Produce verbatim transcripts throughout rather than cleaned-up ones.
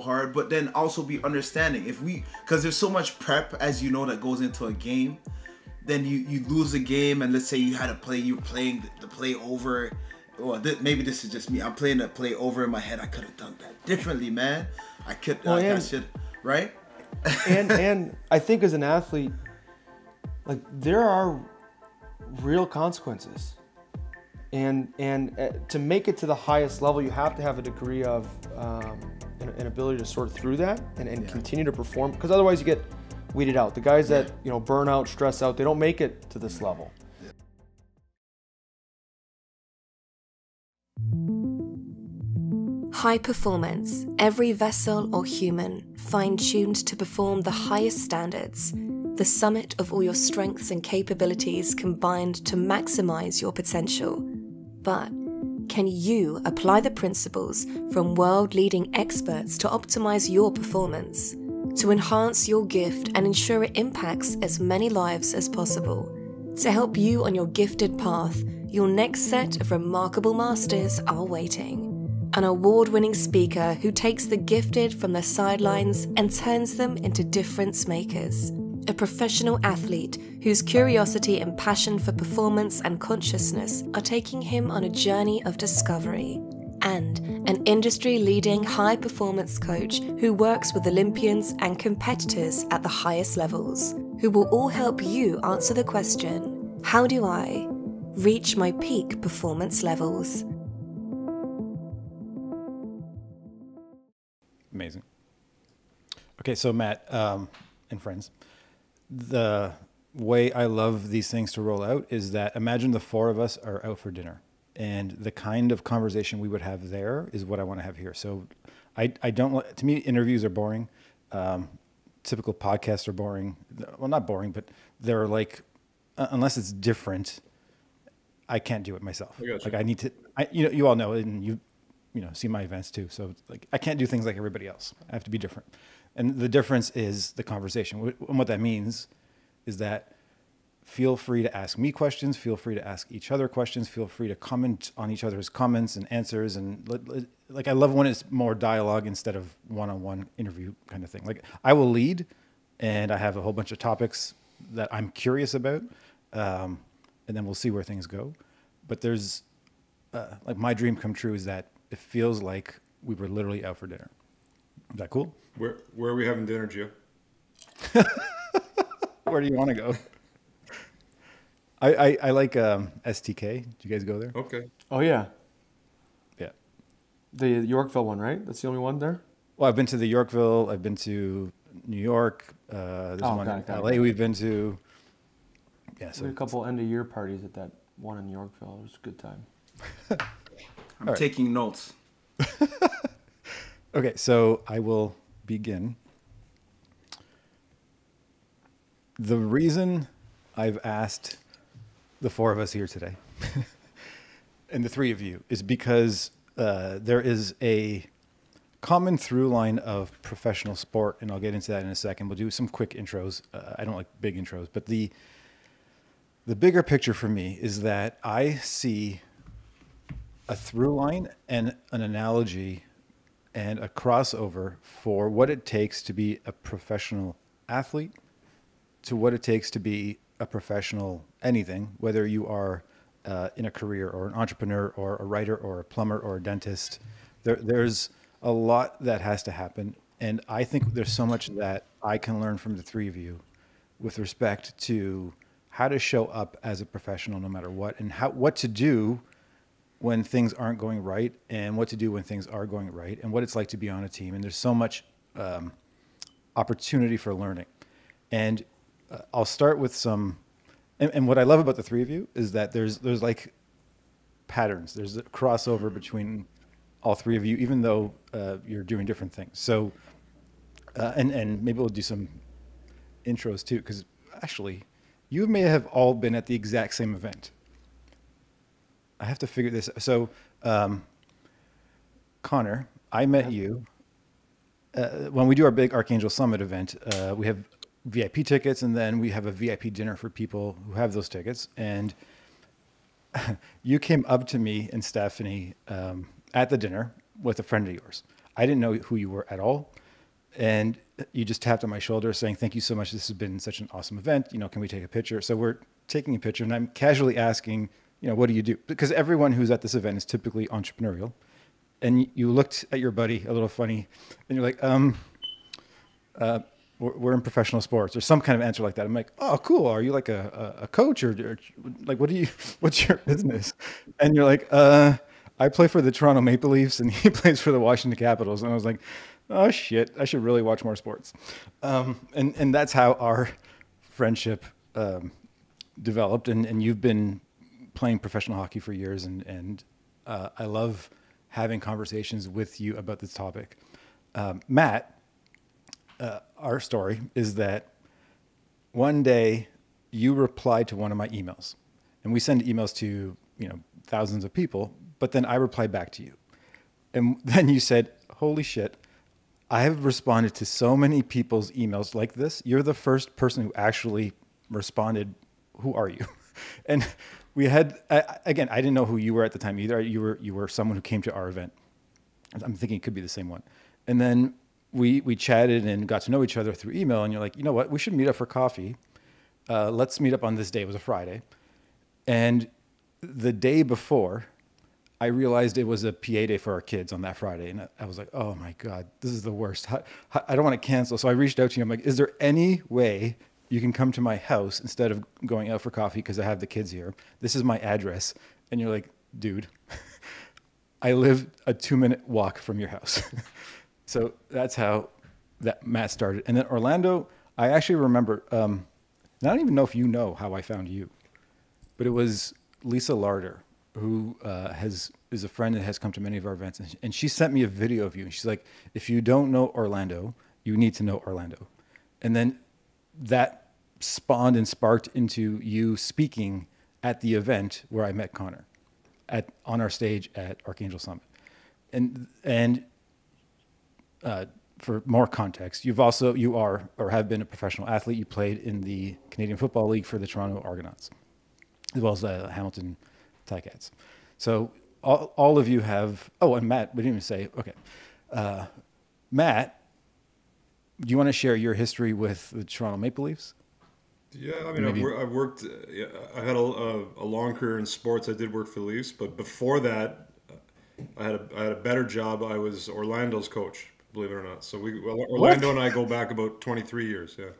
hard, but then also be understanding. If we, because there's so much prep, as you know, that goes into a game, then you, you lose a game, and let's say you had a play, you're playing the, the play over. Well, th maybe this is just me. I'm playing the play over in my head. I could have done that differently, man. I could, well, like, and, I should, right? and and I think as an athlete, like, there are real consequences. And and uh, to make it to the highest level, you have to have a degree of um, an, an ability to sort through that and, and yeah. continue to perform, because otherwise you get weeded out. The guys that, you know, burn out, stress out, they don't make it to this level. Yeah. High performance. Every vessel or human fine-tuned to perform the highest standards. The summit of all your strengths and capabilities combined to maximize your potential. But can you apply the principles from world-leading experts to optimize your performance, to enhance your gift and ensure it impacts as many lives as possible? To help you on your gifted path, your next set of remarkable masters are waiting. An award-winning speaker who takes the gifted from the sidelines and turns them into difference makers. A professional athlete whose curiosity and passion for performance and consciousness are taking him on a journey of discovery. And an industry-leading high-performance coach who works with Olympians and competitors at the highest levels, who will all help you answer the question, how do I reach my peak performance levels? Amazing. Okay, so Matt um, and friends, the way I love these things to roll out is that imagine the four of us are out for dinner, and the kind of conversation we would have there is what I want to have here. So I, I don't, to me, interviews are boring. Um, typical podcasts are boring. Well, not boring, but they're like, uh, unless it's different, I can't do it myself. I like I need to, I, you know, you all know, and you, you know, see my events too. So like, I can't do things like everybody else. I have to be different. And the difference is the conversation. And what that means is that feel free to ask me questions, feel free to ask each other questions, feel free to comment on each other's comments and answers. And like, I love when it's more dialogue instead of one-on-one interview kind of thing. Like, I will lead, and I have a whole bunch of topics that I'm curious about. Um, and then we'll see where things go. But there's uh, like, my dream come true is that it feels like we were literally out for dinner. Is that cool? Where, where are we having dinner, Gio? Where do you want to go? I, I, I like um, S T K. Do you guys go there? Okay. Oh, yeah. Yeah. The Yorkville one, right? That's the only one there? Well, I've been to the Yorkville. I've been to New York. Uh, there's oh, one in L A we've been to. Yeah, so. There's a couple end-of-year parties at that one in Yorkville. It was a good time. I'm All taking right. notes. Okay, so I will begin. The reason I've asked the four of us here today and the three of you is because uh, there is a common through line of professional sport, and I'll get into that in a second. We'll do some quick intros. Uh, I don't like big intros, but the, the bigger picture for me is that I see a through line and an analogy and a crossover for what it takes to be a professional athlete to what it takes to be a professional anything, whether you are uh, in a career or an entrepreneur or a writer or a plumber or a dentist. There, there's a lot that has to happen. And I think there's so much that I can learn from the three of you with respect to how to show up as a professional no matter what, and how, what to do when things aren't going right, and what to do when things are going right, and what it's like to be on a team. And there's so much um, opportunity for learning. And uh, I'll start with some, and, and what I love about the three of you is that there's, there's like patterns, there's a crossover between all three of you, even though uh, you're doing different things. So, uh, and, and maybe we'll do some intros too, because actually you may have all been at the exact same event. I have to figure this out. So, um, Connor, I met you uh, when we do our big Archangel Summit event. Uh, we have V I P tickets, and then we have a V I P dinner for people who have those tickets. And you came up to me and Stephanie um, at the dinner with a friend of yours. I didn't know who you were at all. And you just tapped on my shoulder saying, thank you so much. This has been such an awesome event. You know, can we take a picture? So we're taking a picture and I'm casually asking, you know, what do you do? Because everyone who's at this event is typically entrepreneurial. And you looked at your buddy a little funny and you're like, um, uh, we're in professional sports, or some kind of answer like that. I'm like, oh, cool. Are you like a, a coach or, or like, what do you, what's your business? And you're like, uh, I play for the Toronto Maple Leafs and he plays for the Washington Capitals. And I was like, oh shit, I should really watch more sports. Um, and, and that's how our friendship um, developed. And, and you've been playing professional hockey for years. And, and uh, I love having conversations with you about this topic. Um, Matt, Uh, our story is that one day you replied to one of my emails, and we send emails to, you know, thousands of people, but then I replied back to you. And then you said, holy shit, I have responded to so many people's emails like this. You're the first person who actually responded. Who are you? And we had, I, again, I didn't know who you were at the time either. You were, you were someone who came to our event. I'm thinking it could be the same one. And then we, we chatted and got to know each other through email, and you're like, you know what, we should meet up for coffee. Uh, let's meet up on this day. It was a Friday. And the day before, I realized it was a P A day for our kids on that Friday. And I, I was like, oh my God, this is the worst. How, how, I don't want to cancel. So I reached out to you. I'm like, is there any way you can come to my house instead of going out for coffee because I have the kids here? This is my address. And you're like, dude, I live a two minute walk from your house. So that's how that Matt started. And then Orlando, I actually remember, um, and I don't even know if you know how I found you, but it was Lisa Larder, who uh, has is a friend that has come to many of our events. And she, and she sent me a video of you. And she's like, if you don't know Orlando, you need to know Orlando. And then that spawned and sparked into you speaking at the event where I met Connor at, on our stage at Archangel Summit. And, and, Uh, for more context, you've also, you are, or have been a professional athlete. You played in the Canadian Football League for the Toronto Argonauts, as well as the uh, Hamilton Ticats. So all, all of you have, oh, and Matt, we didn't even say, okay. Uh, Matt, do you want to share your history with the Toronto Maple Leafs? Yeah, I mean, I've, wor I've worked, uh, yeah, I had a, a, a long career in sports. I did work for the Leafs, but before that, I had a, I had a better job. I was Orlando's coach. Believe it or not. So we, Orlando what? and I go back about twenty-three years. Yeah.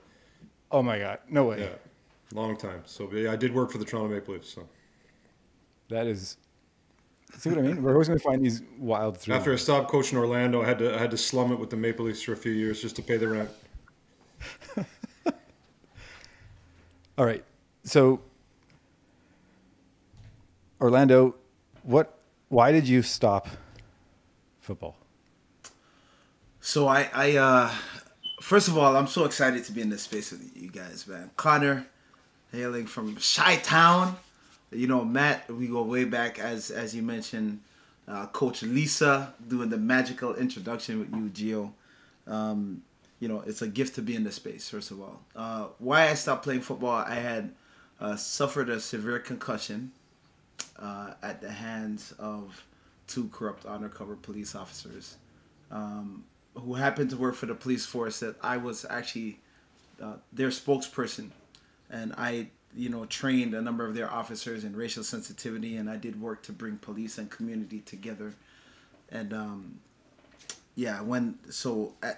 Oh my God. No way. Yeah. Long time. So yeah, I did work for the Toronto Maple Leafs. So that is, see what I mean? We're always going to find these wild through. After I stopped coaching Orlando, I had to, I had to slum it with the Maple Leafs for a few years just to pay the rent. All right. So Orlando, what, why did you stop football? So I, I uh, first of all, I'm so excited to be in this space with you guys, man. Connor, hailing from Chi-Town. You know, Matt, we go way back, as as you mentioned. Uh, Coach Lisa doing the magical introduction with you, Gio. Um, you know, it's a gift to be in this space, first of all. Uh, why I stopped playing football, I had uh, suffered a severe concussion uh, at the hands of two corrupt undercover police officers. Um, who happened to work for the police force that I was actually uh, their spokesperson. And I, you know, trained a number of their officers in racial sensitivity, and I did work to bring police and community together. And um, yeah, when, so at,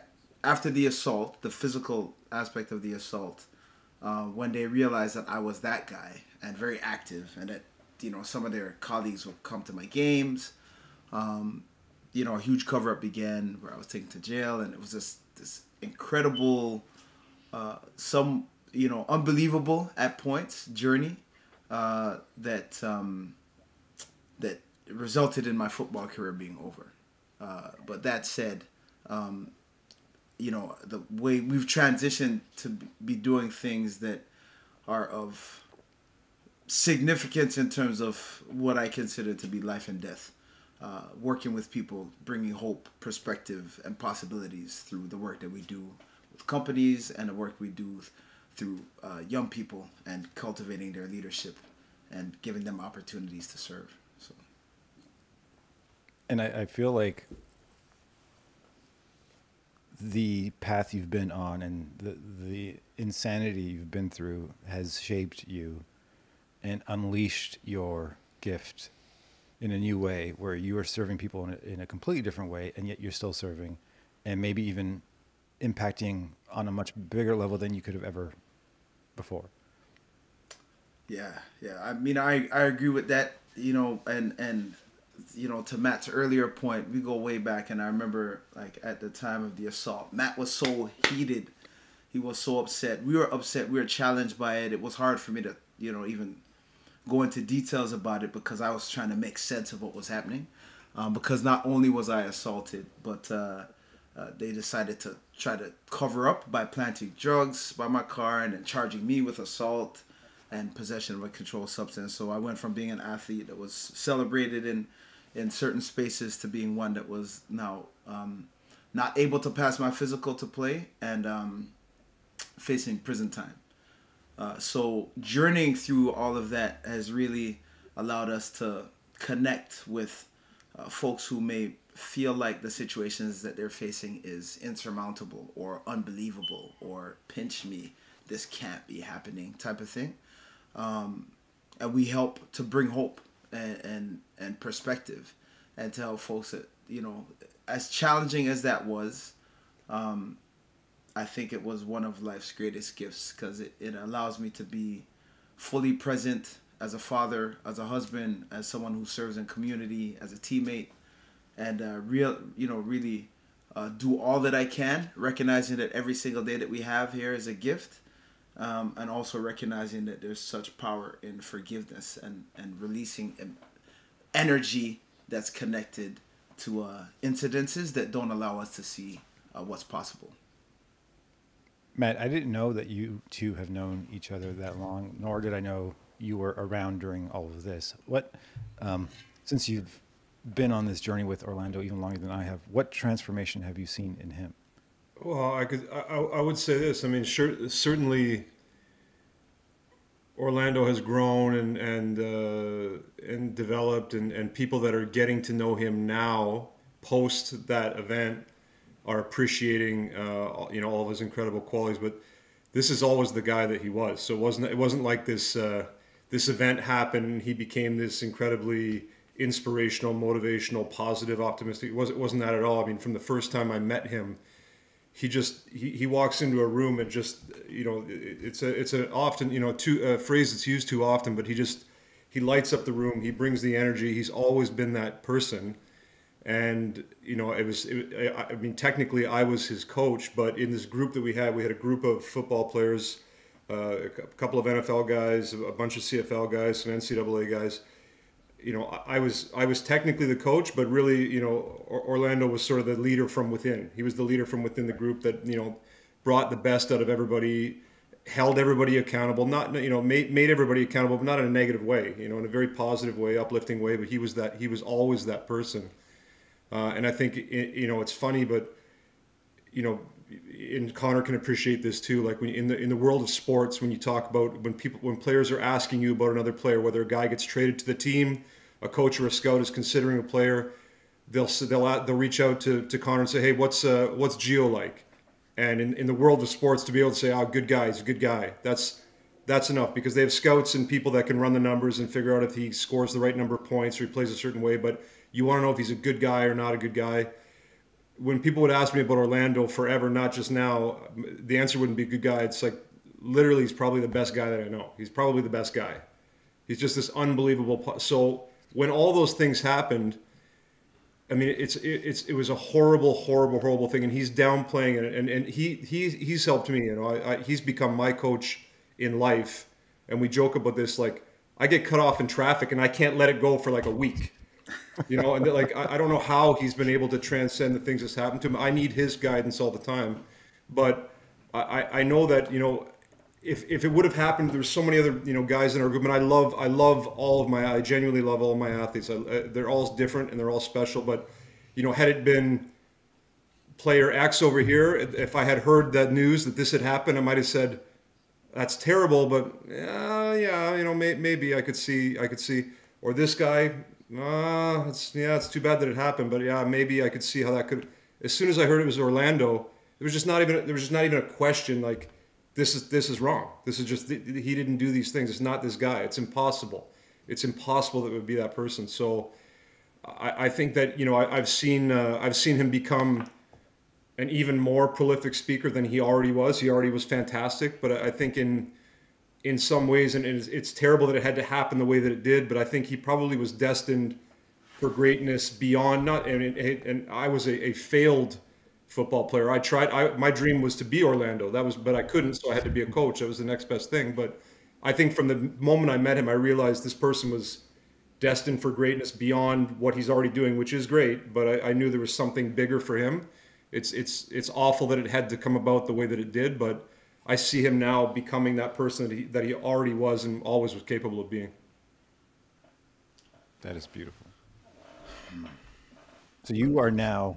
after the assault, the physical aspect of the assault, uh, when they realized that I was that guy and very active, and that, you know, some of their colleagues would come to my games, um, you know, a huge cover-up began where I was taken to jail, and it was just this incredible, uh, some, you know, unbelievable at points journey uh, that um, that resulted in my football career being over. Uh, but that said, um, you know, the way we've transitioned to be doing things that are of significance in terms of what I consider to be life and death. Uh, working with people, bringing hope, perspective, and possibilities through the work that we do with companies and the work we do through uh, young people, and cultivating their leadership and giving them opportunities to serve. So, and I, I feel like the path you've been on and the, the insanity you've been through has shaped you and unleashed your gift in a new way where you are serving people in a, in a completely different way, and yet you're still serving and maybe even impacting on a much bigger level than you could have ever before. Yeah. Yeah. I mean, I, I agree with that, you know, and, and, you know, to Matt's earlier point, we go way back, and I remember, like, at the time of the assault, Matt was so heated. He was so upset. We were upset. We were challenged by it. It was hard for me to, you know, even go into details about it because I was trying to make sense of what was happening. Um, because not only was I assaulted, but uh, uh, they decided to try to cover up by planting drugs by my car and then charging me with assault and possession of a controlled substance. So I went from being an athlete that was celebrated in in certain spaces to being one that was now um, not able to pass my physical to play and um, facing prison time. Uh, so journeying through all of that has really allowed us to connect with uh, folks who may feel like the situations that they're facing is insurmountable or unbelievable or pinch me, this can't be happening type of thing. Um, and we help to bring hope and, and and perspective and tell folks that, you know, as challenging as that was, um, I think it was one of life's greatest gifts because it, it allows me to be fully present as a father, as a husband, as someone who serves in community, as a teammate, and uh, real, you know, really uh, do all that I can, recognizing that every single day that we have here is a gift. Um, and also recognizing that there's such power in forgiveness and, and releasing energy that's connected to uh, incidences that don't allow us to see uh, what's possible. Matt, I didn't know that you two have known each other that long, nor did I know you were around during all of this. What, um, since you've been on this journey with Orlando even longer than I have, what transformation have you seen in him? Well, I could, I, I would say this. I mean, sure, certainly Orlando has grown and and uh, and developed, and and people that are getting to know him now post that event are appreciating uh, you know all of his incredible qualities. But this is always the guy that he was. So it wasn't it wasn't like this uh, this event happened. He became this incredibly inspirational, motivational, positive, optimistic. It was it wasn't that at all. I mean, from the first time I met him. He just he, he walks into a room and just you know it, it's a it's a often you know two a phrase that's used too often, but he just he lights up the room. He brings the energy. He's always been that person, and you know it was it, I, I mean technically I was his coach, but in this group that we had, we had a group of football players, uh, a couple of N F L guys, a bunch of C F L guys, some N C double A guys. You know, I was I was technically the coach, but really, you know, Orlando was sort of the leader from within. He was the leader from within the group that, you know, brought the best out of everybody, held everybody accountable, not, you know, made, made everybody accountable, but not in a negative way, you know, in a very positive way, uplifting way. But he was that he was always that person. Uh, and I think, it, you know, it's funny, but, you know, and Connor can appreciate this too. Like when in the in the world of sports, when you talk about when people when players are asking you about another player, whether a guy gets traded to the team, a coach or a scout is considering a player, they'll they'll they'll reach out to to Connor and say, hey, what's uh, what's Gio like? And in in the world of sports, to be able to say, oh, good guy, he's a good guy. That's that's enough because they have scouts and people that can run the numbers and figure out if he scores the right number of points or he plays a certain way. But you want to know if he's a good guy or not a good guy. When people would ask me about Orlando forever, not just now, the answer wouldn't be good guy. It's like, literally, he's probably the best guy that I know. He's probably the best guy. He's just this unbelievable. So when all those things happened, I mean, it's it, it's it was a horrible, horrible, horrible thing. And he's downplaying it. And and he he he's helped me. You know, I, I, he's become my coach in life. And we joke about this. Like, I get cut off in traffic, and I can't let it go for like a week. You know, and like, I, I don't know how he's been able to transcend the things that's happened to him. I need his guidance all the time. But I, I know that, you know, if, if it would have happened, there's so many other, you know, guys in our group. And I love, I love all of my, I genuinely love all of my athletes. I, I, they're all different and they're all special. But, you know, had it been player X over here, if I had heard that news that this had happened, I might have said, that's terrible. But uh, yeah, you know, may, maybe I could see, I could see, or this guy. Uh, it's, yeah, it's too bad that it happened, but yeah, maybe I could see how that could. As soon as I heard it was Orlando, There was just not even there was just not even a question like this is this is wrong. This is just he didn't do these things. It's not this guy. It's impossible. It's impossible that it would be that person. So I, I think that you know I, I've seen uh, I've seen him become an even more prolific speaker than he already was. He already was fantastic, but I, I think in in some ways, and it's, it's terrible that it had to happen the way that it did, but I think he probably was destined for greatness beyond not. And, it, and I was a, a failed football player. I tried. I, my dream was to be Orlando. That was, but I couldn't, so I had to be a coach. That was the next best thing. But I think from the moment I met him, I realized this person was destined for greatness beyond what he's already doing, which is great. But I, I knew there was something bigger for him. It's it's it's awful that it had to come about the way that it did, but I see him now becoming that person that he, that he already was and always was capable of being. That is beautiful. So you are now,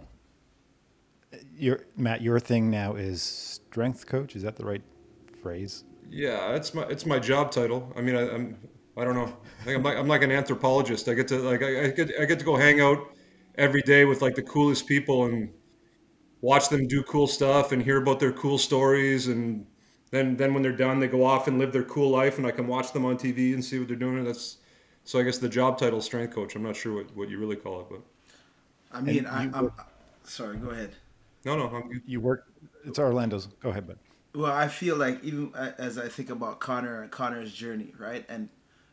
your Matt, your thing now is strength coach. Is that the right phrase? Yeah, it's my it's my job title. I mean, I, I'm I don't know. I think I'm like I'm like an anthropologist. I get to like I, I get I get to go hang out every day with like the coolest people and watch them do cool stuff and hear about their cool stories. And then, then when they're done, they go off and live their cool life and I can watch them on T V and see what they're doing. And that's, so I guess the job title is strength coach. I'm not sure what, what you really call it, but. I mean, I, I'm, work, I'm sorry, go ahead. No, no. I'm, you work, it's Orlando's, go ahead, bud. Well, I feel like even as I think about Connor and Connor's journey, right? And,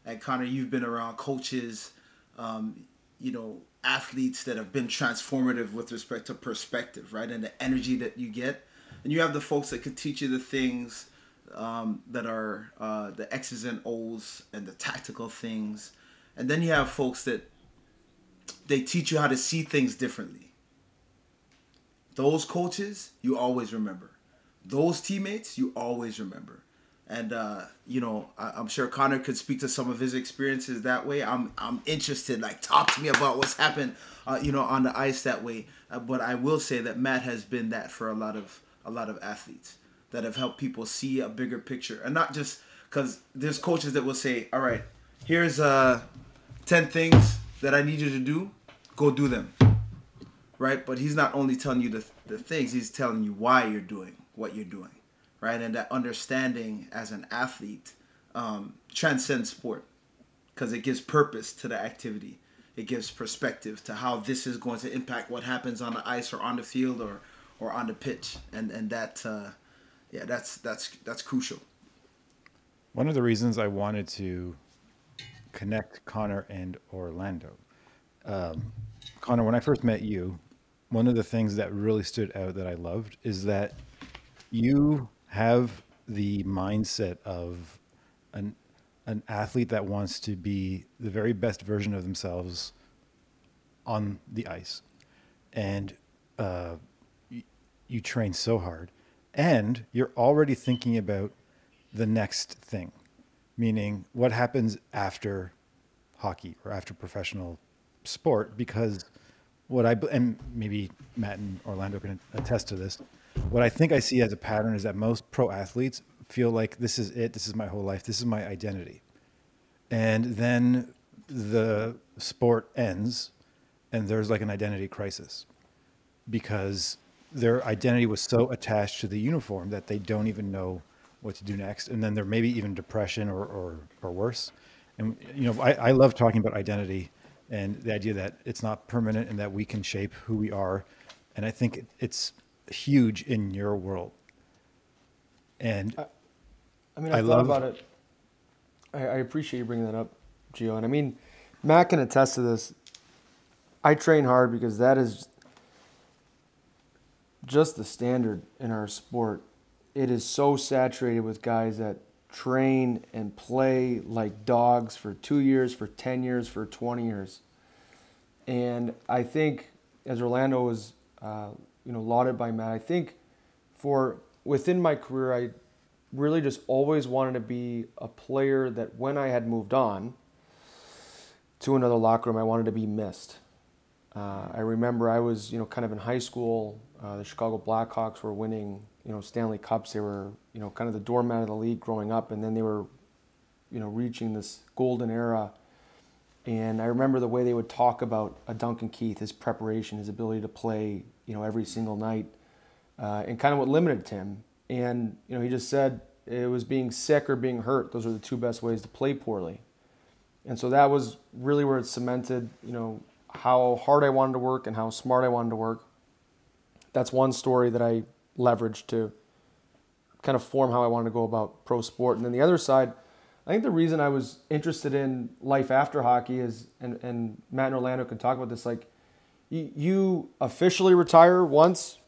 and Connor, you've been around coaches, um, you know, athletes that have been transformative with respect to perspective, right? And the energy that you get. And you have the folks that could teach you the things um, that are uh, the X's and O's and the tactical things. And then you have folks that they teach you how to see things differently. Those coaches, you always remember. Those teammates, you always remember. And, uh, you know, I, I'm sure Connor could speak to some of his experiences that way. I'm I'm interested. Like, talk to me about what's happened, uh, you know, on the ice that way. Uh, but I will say that Matt has been that for a lot of a lot of athletes that have helped people see a bigger picture. And not just because there's coaches that will say, all right, here's uh, ten things that I need you to do. Go do them. Right? But he's not only telling you the, the things. He's telling you why you're doing what you're doing. Right, and that understanding as an athlete um, transcends sport because it gives purpose to the activity. It gives perspective to how this is going to impact what happens on the ice or on the field or, or on the pitch, and and that uh, yeah, that's that's that's crucial. One of the reasons I wanted to connect Connor and Orlando, um, Connor, when I first met you, one of the things that really stood out that I loved is that you have the mindset of an an athlete that wants to be the very best version of themselves on the ice, and uh, you, you train so hard, and you're already thinking about the next thing, meaning what happens after hockey or after professional sport, because what I, and maybe Matt and Orlando can attest to this, what I think I see as a pattern is that most pro athletes feel like this is it, this is my whole life, this is my identity. And then the sport ends and there's like an identity crisis because their identity was so attached to the uniform that they don't even know what to do next. And then there may be even depression or, or, or worse. And, you know, I, I love talking about identity and the idea that it's not permanent and that we can shape who we are. And I think it, it's huge in your world. And I, I mean, I, I love about it. I, I appreciate you bringing that up, Gio. And I mean, Matt can attest to this. I train hard because that is just the standard in our sport. It is so saturated with guys that train and play like dogs for two years, for ten years, for twenty years. And I think as Orlando was, uh, you know, lauded by Matt, I think for within my career, I really just always wanted to be a player that when I had moved on to another locker room, I wanted to be missed. Uh, I remember I was, you know, kind of in high school, uh, the Chicago Blackhawks were winning, you know, Stanley Cups. They were, you know, kind of the doormat of the league growing up. And then they were, you know, reaching this golden era. And I remember the way they would talk about a Duncan Keith, his preparation, his ability to play, you know, every single night. uh, and kind of what limited him. And, you know, he just said it was being sick or being hurt. Those are the two best ways to play poorly. And so that was really where it cemented, you know, how hard I wanted to work and how smart I wanted to work. That's one story that I leveraged to kind of form how I wanted to go about pro sport. And then the other side, I think the reason I was interested in life after hockey is, and, and Matt and Orlando can talk about this, like you, you officially retire once,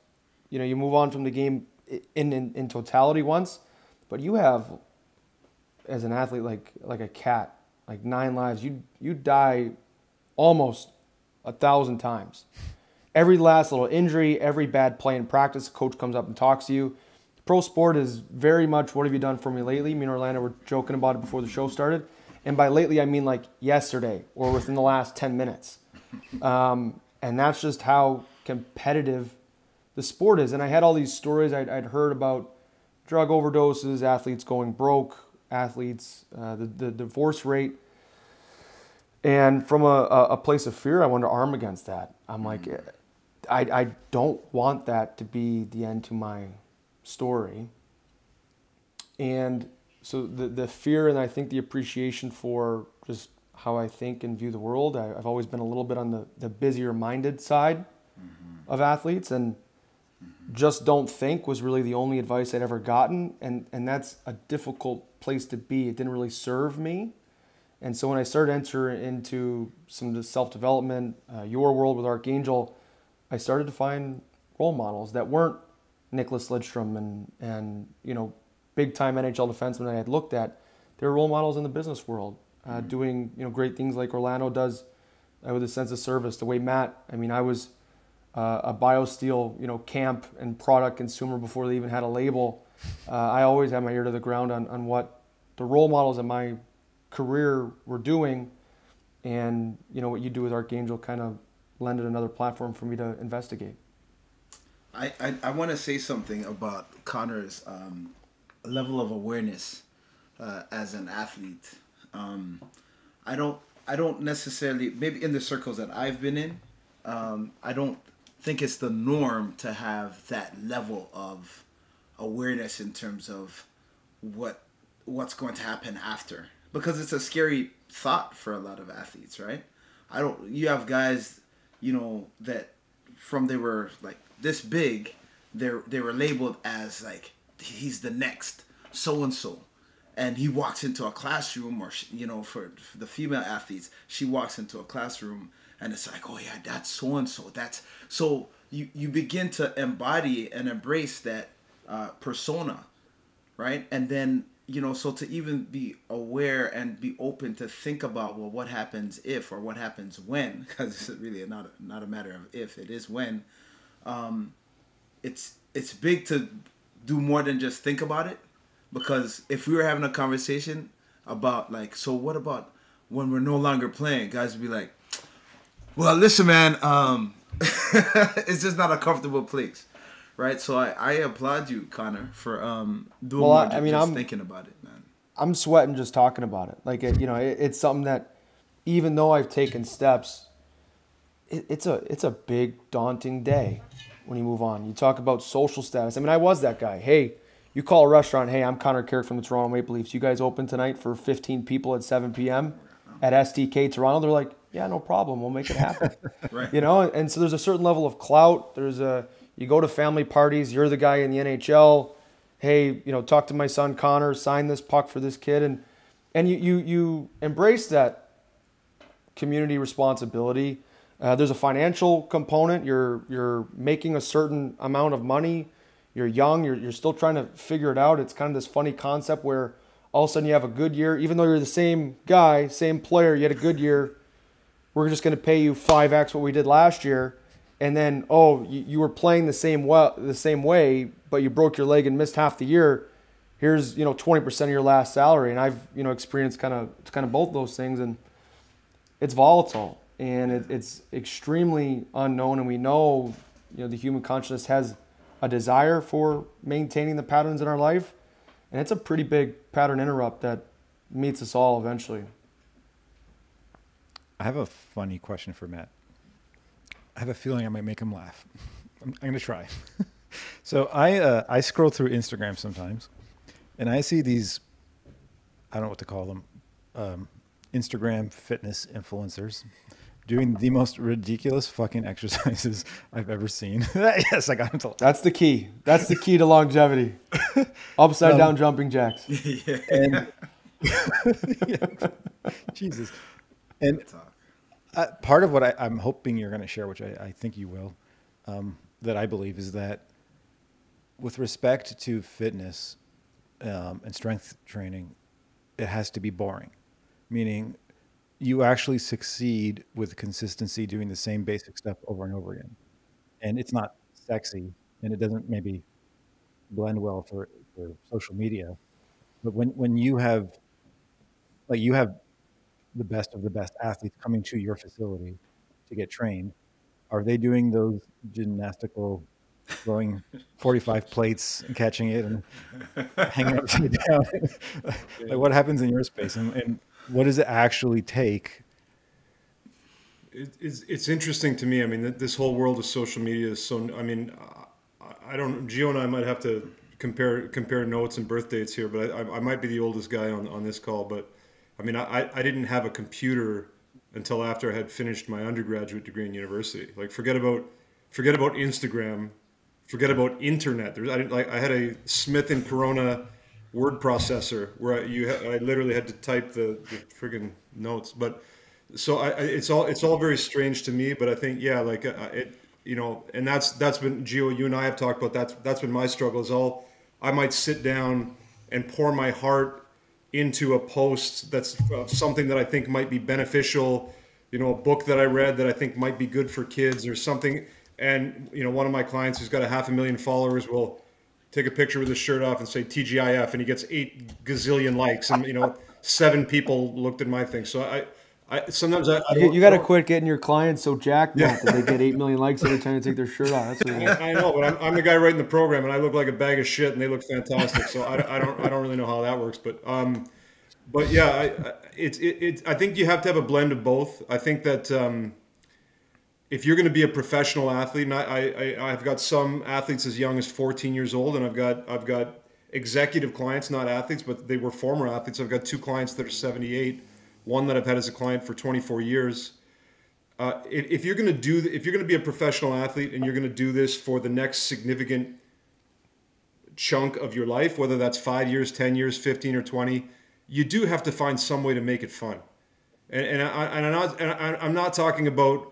you know, you move on from the game in, in, in totality once, but you have, as an athlete, like, like a cat, like nine lives, you, you die almost a thousand times. Every last little injury, every bad play in practice, the coach comes up and talks to you. Pro sport is very much, what have you done for me lately? Me and Orlando were joking about it before the show started. And by lately, I mean like yesterday or within the last ten minutes. Um, and that's just how competitive the sport is. And I had all these stories I'd, I'd heard about drug overdoses, athletes going broke, athletes, uh, the, the divorce rate. And from a, a place of fear, I wanted to arm against that. I'm like, I, I don't want that to be the end to my story. And so the, the fear and I think the appreciation for just how I think and view the world, I, I've always been a little bit on the, the busier minded side mm-hmm. of athletes, and mm-hmm. just don't think was really the only advice I'd ever gotten. And, and that's a difficult place to be. It didn't really serve me. And so when I started entering into some of the self-development, uh, your world with Archangel, I started to find role models that weren't Nicholas Lidstrom and, and you know, big-time N H L defensemen I had looked at. They were role models in the business world, uh, mm-hmm. doing, you know, great things like Orlando does uh, with a sense of service. The way Matt, I mean, I was uh, a BioSteel, you know, camp and product consumer before they even had a label. Uh, I always had my ear to the ground on, on what the role models in my career we're doing, and you know what you do with Archangel kind of lended another platform for me to investigate. I I, I want to say something about Connor's um, level of awareness uh, as an athlete. Um, I don't I don't necessarily, maybe in the circles that I've been in, um, I don't think it's the norm to have that level of awareness in terms of what what's going to happen after. Because it's a scary thought for a lot of athletes, right? I don't. You have guys, you know, that from they were like this big, they they were labeled as like he's the next so and so, and he walks into a classroom, or she, you know, for, for the female athletes, she walks into a classroom and it's like, oh yeah, that's so and so. That's so you you begin to embody and embrace that uh, persona, right? And then, you know, so to even be aware and be open to think about, well, what happens if, or what happens when, because it's really not a, not a matter of if, it is when. Um, it's it's big to do more than just think about it, because if we were having a conversation about like, so what about when we're no longer playing, guys would be like, well, listen, man, um, it's just not a comfortable place. Right, so I, I applaud you, Connor, for um, doing well, more than I mean, just I'm, thinking about it, man. I'm sweating just talking about it. Like, it, you know, it, it's something that, even though I've taken steps, it, it's a it's a big, daunting day when you move on. You talk about social status. I mean, I was that guy. Hey, you call a restaurant, hey, I'm Connor Carrick from the Toronto Maple Leafs. You guys open tonight for fifteen people at seven p m at S T K Toronto? They're like, yeah, no problem. We'll make it happen. Right. You know, and so there's a certain level of clout. There's a... You go to family parties, you're the guy in the N H L. Hey, you know, talk to my son Connor, sign this puck for this kid. And and you you, you embrace that community responsibility. Uh, there's a financial component. You're you're making a certain amount of money. You're young. You're, you're still trying to figure it out. It's kind of this funny concept where all of a sudden you have a good year. Even though you're the same guy, same player, you had a good year. We're just going to pay you five X what we did last year. And then, oh, you, you were playing the same well, the same way, but you broke your leg and missed half the year. Here's, you know, twenty percent of your last salary. And I've, you know, experienced kind of kind of both those things, and it's volatile and it, it's extremely unknown. And we know, you know, the human consciousness has a desire for maintaining the patterns in our life, and it's a pretty big pattern interrupt that meets us all eventually. I have a funny question for Matt. I have a feeling I might make him laugh. I'm, I'm going to try. So I uh, I scroll through Instagram sometimes, and I see these, I don't know what to call them, um, Instagram fitness influencers doing the most ridiculous fucking exercises I've ever seen. Yes, I got into That's the key. That's the key to longevity. Upside um, down jumping jacks. Yeah. And, yeah. Jesus. And uh, part of what I, I'm hoping you're going to share, which I, I think you will, um, that I believe is that with respect to fitness um, and strength training, it has to be boring, meaning you actually succeed with consistency doing the same basic stuff over and over again. And it's not sexy, and it doesn't maybe blend well for, for social media. But when, when you have, like you have the best of the best athletes coming to your facility to get trained, are they doing those gymnastical throwing forty-five plates and catching it and hanging upside down? Like what happens in your space, and, and what does it actually take? It, it's, it's interesting to me. I mean, this whole world of social media is so, I mean, I, I don't, Gio and I might have to compare, compare notes and birth dates here, but I, I might be the oldest guy on, on this call. But I mean, I, I didn't have a computer until after I had finished my undergraduate degree in university. Like forget about, forget about Instagram. Forget about internet. There's, I, didn't, like, I had a Smith and Corona word processor where I, you ha I literally had to type the, the friggin' notes. But so I, I, it's all it's all very strange to me. But I think yeah, like uh, it, you know, and that's that's been Gio. You and I have talked about that's that's been my struggle. Is all I might sit down and pour my heart into a post that's something that I think might be beneficial. You know, a book that I read that I think might be good for kids or something. And, you know, one of my clients who's got a half a million followers will take a picture with his shirt off and say T G I F, and he gets eight gazillion likes. And, you know, seven people looked at my thing. So I, I sometimes I, I you, you got to quit getting your clients so jacked yeah. that they get eight million likes every time they take their shirt off. That's what I, I know, but I'm, I'm the guy writing the program, and I look like a bag of shit, and they look fantastic. So I, I don't, I don't really know how that works, but, um, but yeah, I, I it's, it, it, I think you have to have a blend of both. I think that, um, if you're going to be a professional athlete, and I, I, I've got some athletes as young as fourteen years old, and I've got, I've got executive clients, not athletes, but they were former athletes. I've got two clients that are seventy-eight, one that I've had as a client for twenty-four years. Uh, if you're going to do, if you're going to be a professional athlete and you're going to do this for the next significant chunk of your life, whether that's five years, ten years, fifteen or twenty, you do have to find some way to make it fun. And, and, I, and I'm not, and I'm not talking about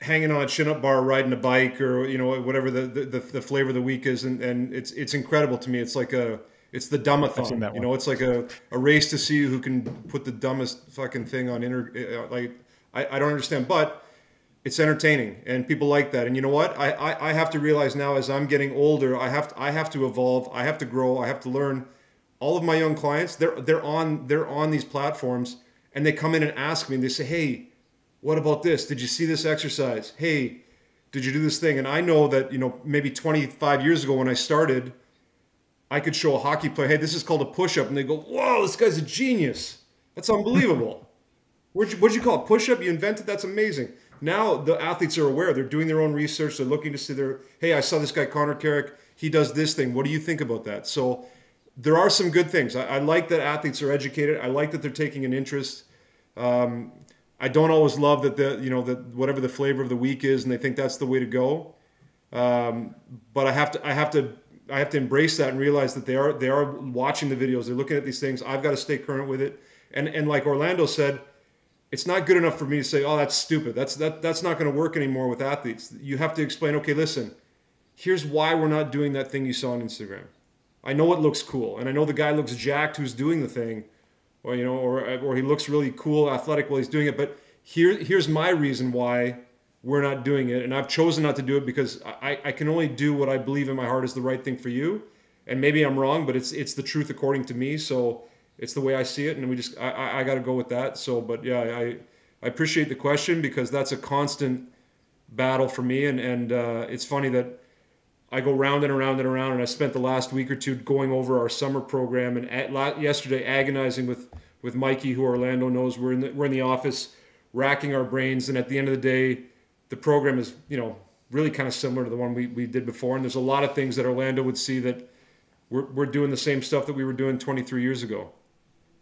hanging on a chin-up bar, riding a bike, or you know whatever the the, the flavor of the week is, and, and it's it's incredible to me. It's like a it's the dumbathon, you know. It's like a, a race to see who can put the dumbest fucking thing on. Inter like I, I don't understand, but it's entertaining, and people like that. And you know what? I, I I have to realize now as I'm getting older, I have to, I have to evolve, I have to grow, I have to learn. All of my young clients, they're they're on they're on these platforms, and they come in and ask me, and they say, hey, what about this? Did you see this exercise? Hey, did you do this thing? And I know that, you know, maybe twenty-five years ago when I started, I could show a hockey player, hey, this is called a push-up. And they go, whoa, this guy's a genius. That's unbelievable. What'd you, what'd you call it? Push-up? You invented? That's amazing. Now the athletes are aware. They're doing their own research. They're looking to see their, hey, I saw this guy, Connor Carrick. He does this thing. What do you think about that? So there are some good things. I, I like that athletes are educated. I like that they're taking an interest. Um... I don't always love that the you know that whatever the flavor of the week is, and they think that's the way to go. Um, but I have to I have to I have to embrace that and realize that they are they are watching the videos, they're looking at these things. I've got to stay current with it. And and like Orlando said, it's not good enough for me to say, oh, that's stupid. That's that that's not going to work anymore with athletes. You have to explain. Okay, listen, here's why we're not doing that thing you saw on Instagram. I know it looks cool, and I know the guy looks jacked who's doing the thing. Or, you know, or, or he looks really cool, athletic while he's doing it. But here, here's my reason why we're not doing it. And I've chosen not to do it because I, I can only do what I believe in my heart is the right thing for you. And maybe I'm wrong, but it's it's the truth according to me. So it's the way I see it. And we just, I, I, I got to go with that. So, but yeah, I, I appreciate the question because that's a constant battle for me. And, and uh, it's funny that I go round and around and around, and I spent the last week or two going over our summer program, and at, la yesterday agonizing with with Mikey, who Orlando knows. We're in the, we're in the office, racking our brains, and at the end of the day, the program is you know really kind of similar to the one we, we did before. And there's a lot of things that Orlando would see that we're, we're doing the same stuff that we were doing twenty-three years ago.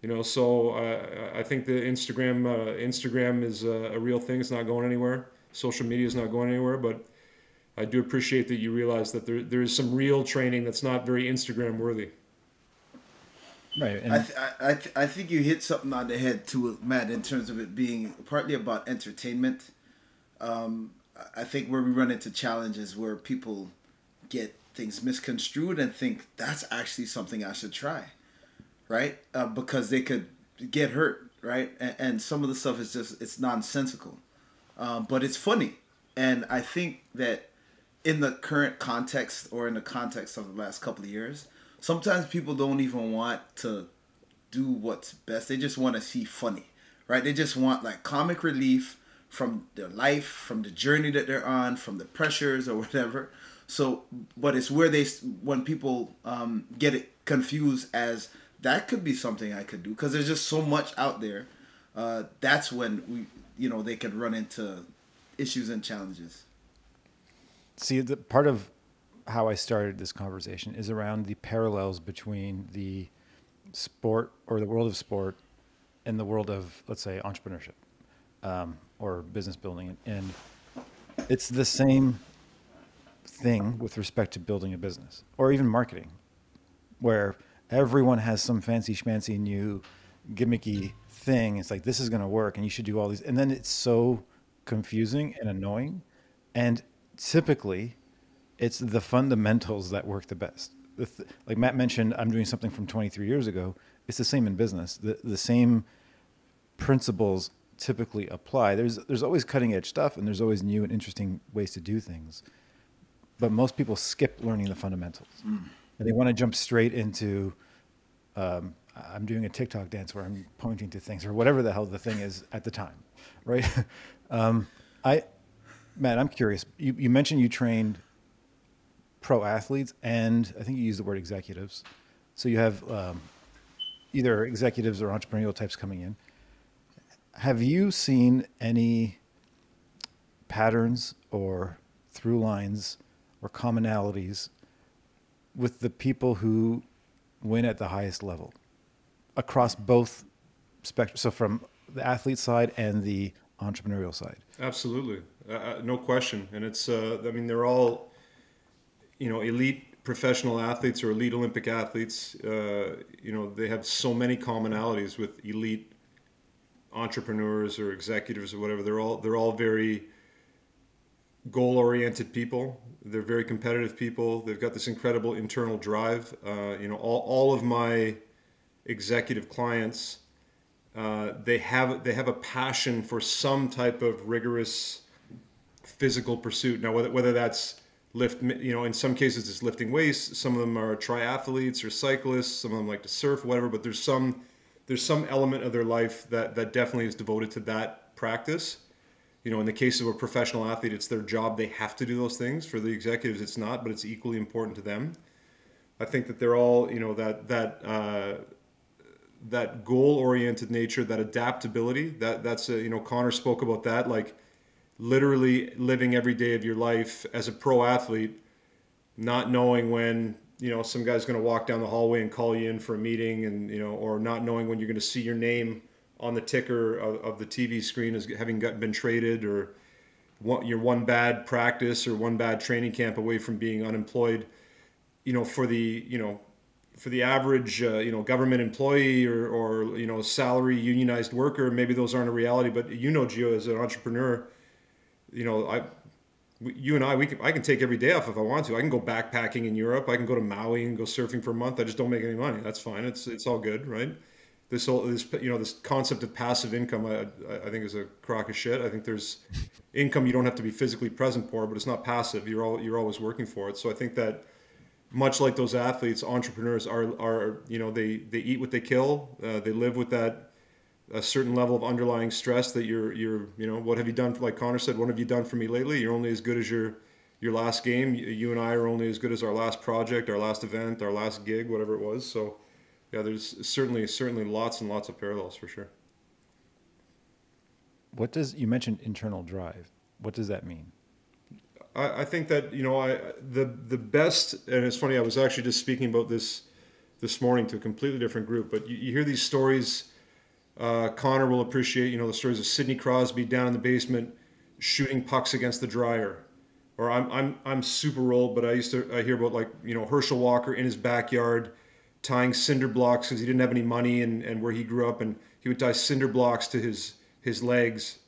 You know, so uh, I think the Instagram uh, Instagram is a, a real thing. It's not going anywhere. Social media is not going anywhere. But I do appreciate that you realize that there there is some real training that's not very Instagram worthy. Right. And I th I th I think you hit something on the head too, Matt, in terms of it being partly about entertainment. Um, I think where we run into challenges where people get things misconstrued and think that's actually something I should try, right? Uh, because they could get hurt, right? And, and some of the stuff is just, it's nonsensical, uh, but it's funny. And I think that in the current context, or in the context of the last couple of years, sometimes people don't even want to do what's best. They just want to see funny, right? They just want like comic relief from their life, from the journey that they're on, from the pressures or whatever. So, but it's where they, when people um, get it confused as that could be something I could do, because there's just so much out there. Uh, that's when we, you know, they could run into issues and challenges. See, the part of how I started this conversation is around the parallels between the sport, or the world of sport, and the world of, let's say, entrepreneurship, um, or business building. And it's the same thing with respect to building a business or even marketing, where everyone has some fancy schmancy new gimmicky thing. It's like, this is going to work and you should do all these. And then it's so confusing and annoying. And typically it's the fundamentals that work the best. The th like Matt mentioned, I'm doing something from twenty-three years ago. It's the same in business. The, the same principles typically apply. There's, there's always cutting edge stuff, and there's always new and interesting ways to do things. But most people skip learning the fundamentals. Mm. And they want to jump straight into, um, I'm doing a TikTok dance where I'm pointing to things, or whatever the hell the thing is at the time, right? um, I, Matt, I'm curious. You, you mentioned you trained pro athletes, and I think you used the word executives. So you have um, either executives or entrepreneurial types coming in. Have you seen any patterns or through lines or commonalities with the people who win at the highest level across both spectrum? So from the athlete side and the entrepreneurial side? Absolutely. Uh, no question. And it's, uh, I mean, they're all, you know, elite professional athletes or elite Olympic athletes. Uh, you know, they have so many commonalities with elite entrepreneurs or executives or whatever. They're all they're all very goal-oriented people. They're very competitive people. They've got this incredible internal drive. Uh, you know, all all of my executive clients, uh, they have they have a passion for some type of rigorous physical pursuit. Now, whether whether that's lift, you know, in some cases it's lifting weights. Some of them are triathletes or cyclists. Some of them like to surf, whatever. But there's some, there's some element of their life that that definitely is devoted to that practice. You know, in the case of a professional athlete, it's their job; they have to do those things. For the executives, it's not, but it's equally important to them. I think that they're all, you know, that that uh, that goal-oriented nature, that adaptability. That that's a, you know, Connor spoke about that, like, literally living every day of your life as a pro athlete, not knowing when, you know, some guy's going to walk down the hallway and call you in for a meeting, and, you know, or not knowing when you're going to see your name on the ticker of, of the T V screen as having got, been traded, or one, you're one bad practice or one bad training camp away from being unemployed. You know, for the, you know, for the average, uh, you know, government employee or, or, you know, salary unionized worker, maybe those aren't a reality, but, you know, Gio, as an entrepreneur, you know, I, you and I, we can, I can take every day off if I want to. I can go backpacking in Europe. I can go to Maui and go surfing for a month. I just don't make any money. That's fine. It's, it's all good, right? This whole, this, you know, this concept of passive income, I, I think is a crock of shit. I think there's income you don't have to be physically present for, but it's not passive. You're all, you're always working for it. So I think that much like those athletes, entrepreneurs are, are, you know, they, they eat what they kill. Uh, they live with that, a certain level of underlying stress that you're, you're, you know, what have you done for, like Connor said, what have you done for me lately? You're only as good as your, your last game. You, you and I are only as good as our last project, our last event, our last gig, whatever it was. So yeah, there's certainly, certainly lots and lots of parallels for sure. What does, you mentioned internal drive. What does that mean? I, I think that, you know, I the the best, and it's funny, I was actually just speaking about this this morning to a completely different group, but you, you hear these stories. Uh, Connor will appreciate, you know, the stories of Sidney Crosby down in the basement shooting pucks against the dryer. Or I'm I'm I'm super old, but I used to I hear about, like, you know, Herschel Walker in his backyard tying cinder blocks because he didn't have any money, and, and where he grew up, and he would tie cinder blocks to his his legs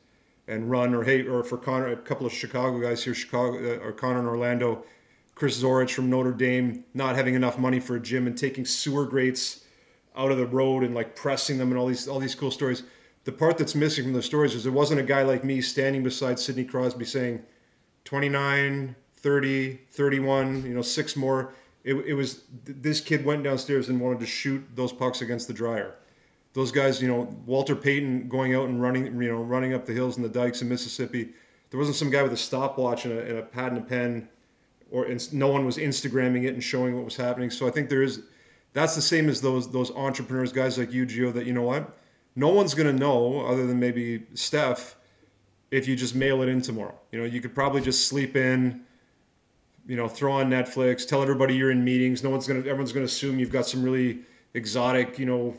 and run. Or hey, or for Connor, a couple of Chicago guys here, Chicago uh, or Connor in Orlando, Chris Zorich from Notre Dame, not having enough money for a gym and taking sewer grates out of the road and like pressing them, and all these all these cool stories. The part that's missing from the stories is there wasn't a guy like me standing beside Sidney Crosby saying, twenty-nine, thirty, thirty-one, you know, six more. It, it was this kid went downstairs and wanted to shoot those pucks against the dryer. Those guys, you know, Walter Payton going out and running, you know, running up the hills and the dikes in Mississippi. There wasn't some guy with a stopwatch and a, and a pad and a pen, or and no one was Instagramming it and showing what was happening. So I think there is. That's the same as those those entrepreneurs, guys like you, Gio, that, you know what? No one's going to know, other than maybe Steph, if you just mail it in tomorrow. You know, you could probably just sleep in, you know, throw on Netflix, tell everybody you're in meetings. No one's going to, everyone's going to assume you've got some really exotic, you know,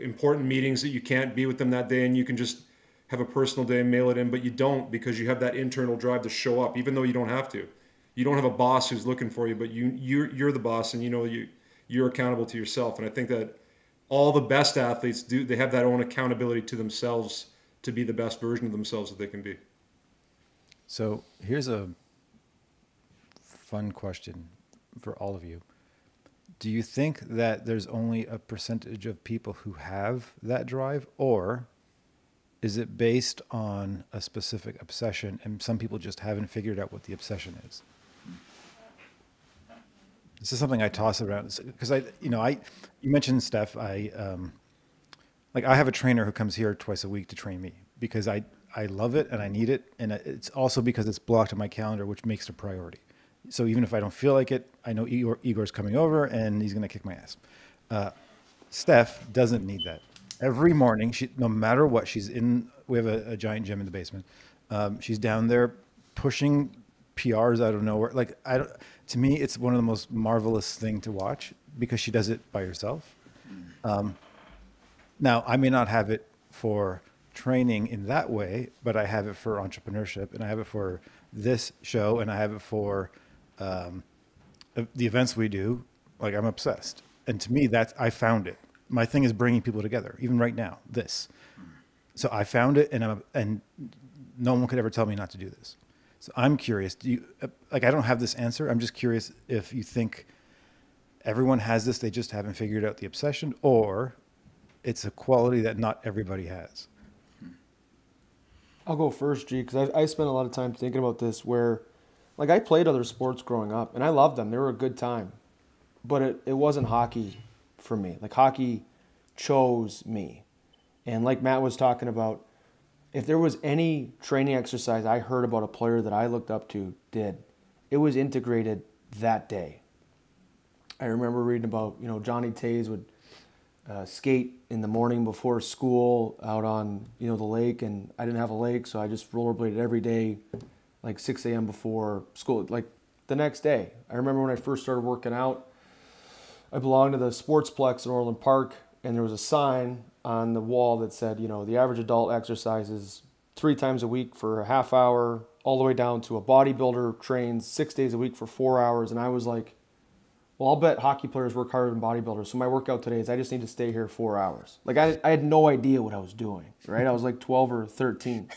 important meetings that you can't be with them that day, and you can just have a personal day and mail it in, but you don't, because you have that internal drive to show up, even though you don't have to. You don't have a boss who's looking for you, but you, you're, you're the boss, and you know you... you're accountable to yourself. And I think that all the best athletes do, they have that own accountability to themselves to be the best version of themselves that they can be. So here's a fun question for all of you. Do you think that there's only a percentage of people who have that drive, or is it based on a specific obsession and some people just haven't figured out what the obsession is? This is something I toss around because I, you know, I, you mentioned Steph, I, um, like I have a trainer who comes here twice a week to train me because I, I love it and I need it. And it's also because it's blocked in my calendar, which makes it a priority. So even if I don't feel like it, I know Igor, Igor's coming over and he's going to kick my ass. Uh, Steph doesn't need that. Every morning, she, no matter what, she's in, we have a, a giant gym in the basement. Um, she's down there pushing P Rs out of nowhere. Like I don't, to me, it's one of the most marvelous thing to watch because she does it by herself. Um, now, I may not have it for training in that way, but I have it for entrepreneurship, and I have it for this show, and I have it for um, the events we do. Like, I'm obsessed. And to me, that's, I found it. My thing is bringing people together, even right now, this. So I found it, and, I'm, and no one could ever tell me not to do this. So I'm curious, do you, like, I don't have this answer. I'm just curious if you think everyone has this, they just haven't figured out the obsession, or it's a quality that not everybody has. I'll go first, G, because I, I spent a lot of time thinking about this where, like, I played other sports growing up, and I loved them. They were a good time, but it, it wasn't hockey for me. Like, hockey chose me. And like Matt was talking about, if there was any training exercise I heard about a player that I looked up to did, it was integrated that day. I remember reading about, you know, Johnny Taze would uh, skate in the morning before school out on, you know, the lake, and I didn't have a lake, so I just rollerbladed every day, like six A M before school, like the next day. I remember when I first started working out, I belonged to the Sportsplex in Orland Park, and there was a sign on the wall that said, you know, the average adult exercises three times a week for a half hour, all the way down to a bodybuilder trains six days a week for four hours. And I was like, well, I'll bet hockey players work harder than bodybuilders. So my workout today is I just need to stay here four hours. Like I, I had no idea what I was doing, right? I was like twelve or thirteen.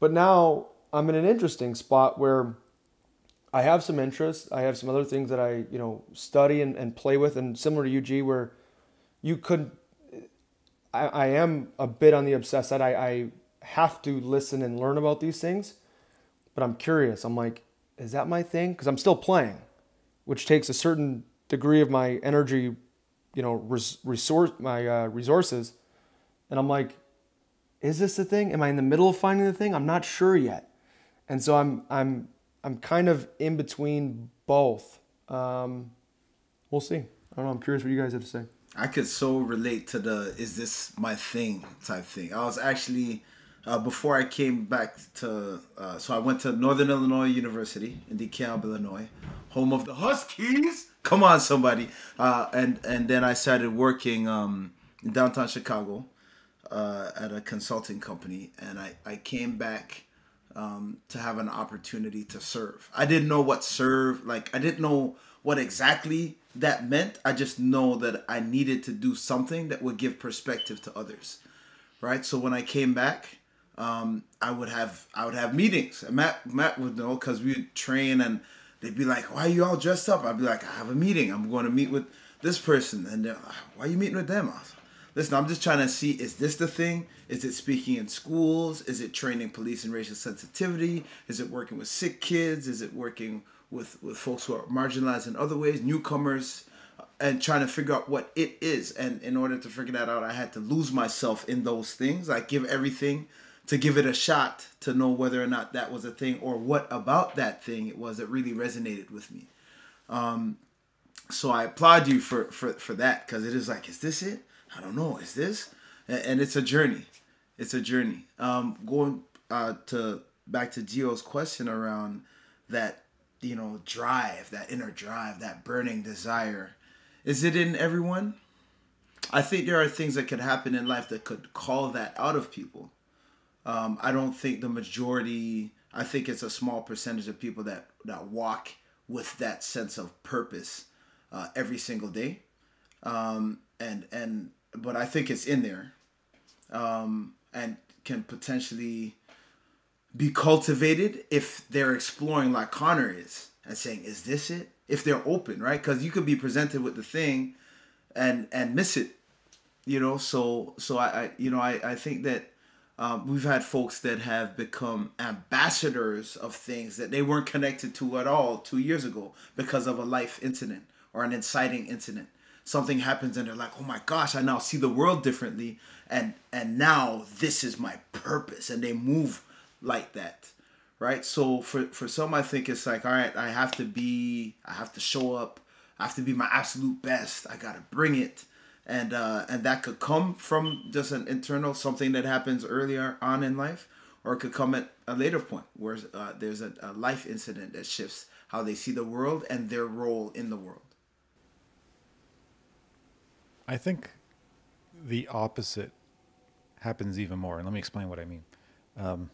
But now I'm in an interesting spot where I have some interests. I have some other things that I, you know, study and, and play with. And similar to U G, where you couldn't, I, I am a bit on the obsessed side. I, I have to listen and learn about these things, but I'm curious. I'm like, is that my thing? Because I'm still playing, which takes a certain degree of my energy, you know, res, resource, my uh, resources. And I'm like, is this the thing? Am I in the middle of finding the thing? I'm not sure yet. And so I'm, I'm, I'm kind of in between both. Um, we'll see. I don't know. I'm curious what you guys have to say. I could so relate to the, is this my thing type thing. I was actually uh, before I came back to, uh, so I went to Northern Illinois University in DeKalb, Illinois, home of the Huskies. Come on, somebody. Uh, and, and then I started working um, in downtown Chicago uh, at a consulting company. And I, I came back um, to have an opportunity to serve. I didn't know what serve, like I didn't know what exactly that meant. I just know that I needed to do something that would give perspective to others, right? So when I came back, um, I would have I would have meetings. And Matt, Matt would know because we would train and they'd be like, why are you all dressed up? I'd be like, I have a meeting. I'm going to meet with this person. And they're like, why are you meeting with them? I was like, listen, I'm just trying to see, is this the thing? Is it speaking in schools? Is it training police in racial sensitivity? Is it working with sick kids? Is it working with, with folks who are marginalized in other ways, newcomers, and trying to figure out what it is? And in order to figure that out, I had to lose myself in those things. Like give everything to give it a shot to know whether or not that was a thing or what about that thing it was that really resonated with me. Um, so I applaud you for, for, for that, because it is like, is this it? I don't know, is this? And, and it's a journey. It's a journey. Um, going uh, to back to Gio's question around that, you know, drive, that inner drive, that burning desire. Is it in everyone? I think there are things that could happen in life that could call that out of people. Um, I don't think the majority, I think it's a small percentage of people that, that walk with that sense of purpose uh, every single day. Um, and, and, but I think it's in there um, and can potentially be cultivated if they're exploring like Connor is and saying, is this it? If they're open, right? Because you could be presented with the thing and, and miss it, you know? So, so I, I you know, I, I think that, Um, we've had folks that have become ambassadors of things that they weren't connected to at all two years ago because of a life incident or an inciting incident. Something happens and they're like, oh my gosh, I now see the world differently. And, and now this is my purpose. And they move like that, right? So for, for some, I think it's like, all right, I have to be, I have to show up. I have to be my absolute best. I got to bring it. And, uh, and that could come from just an internal, something that happens earlier on in life, or it could come at a later point where uh, there's a, a life incident that shifts how they see the world and their role in the world. I think the opposite happens even more. And let me explain what I mean. Um,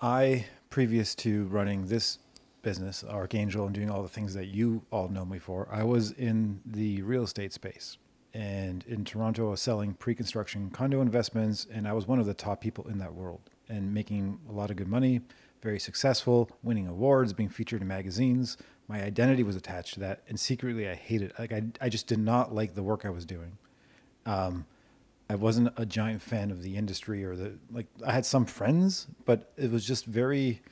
I, previous to running this business, Archangel, and doing all the things that you all know me for, I was in the real estate space. And in Toronto, I was selling pre-construction condo investments, and I was one of the top people in that world and making a lot of good money, very successful, winning awards, being featured in magazines. My identity was attached to that, and secretly I hated it. Like I, I just did not like the work I was doing. Um, I wasn't a giant fan of the industry or the, like, I had some friends, but it was just very...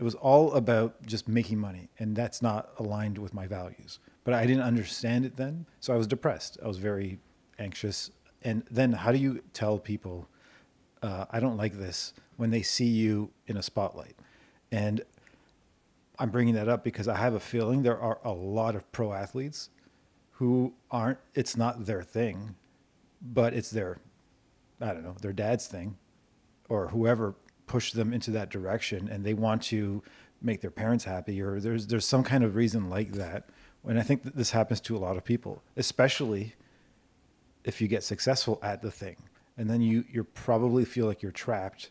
It was all about just making money, and that's not aligned with my values. But I didn't understand it then, so I was depressed. I was very anxious. And then how do you tell people, uh, I don't like this, when they see you in a spotlight? And I'm bringing that up because I have a feeling there are a lot of pro athletes who aren't, it's not their thing, but it's their, I don't know, their dad's thing or whoever push them into that direction, and they want to make their parents happy, or there's there's some kind of reason like that. And I think that this happens to a lot of people, especially if you get successful at the thing, and then you you're probably feel like you're trapped,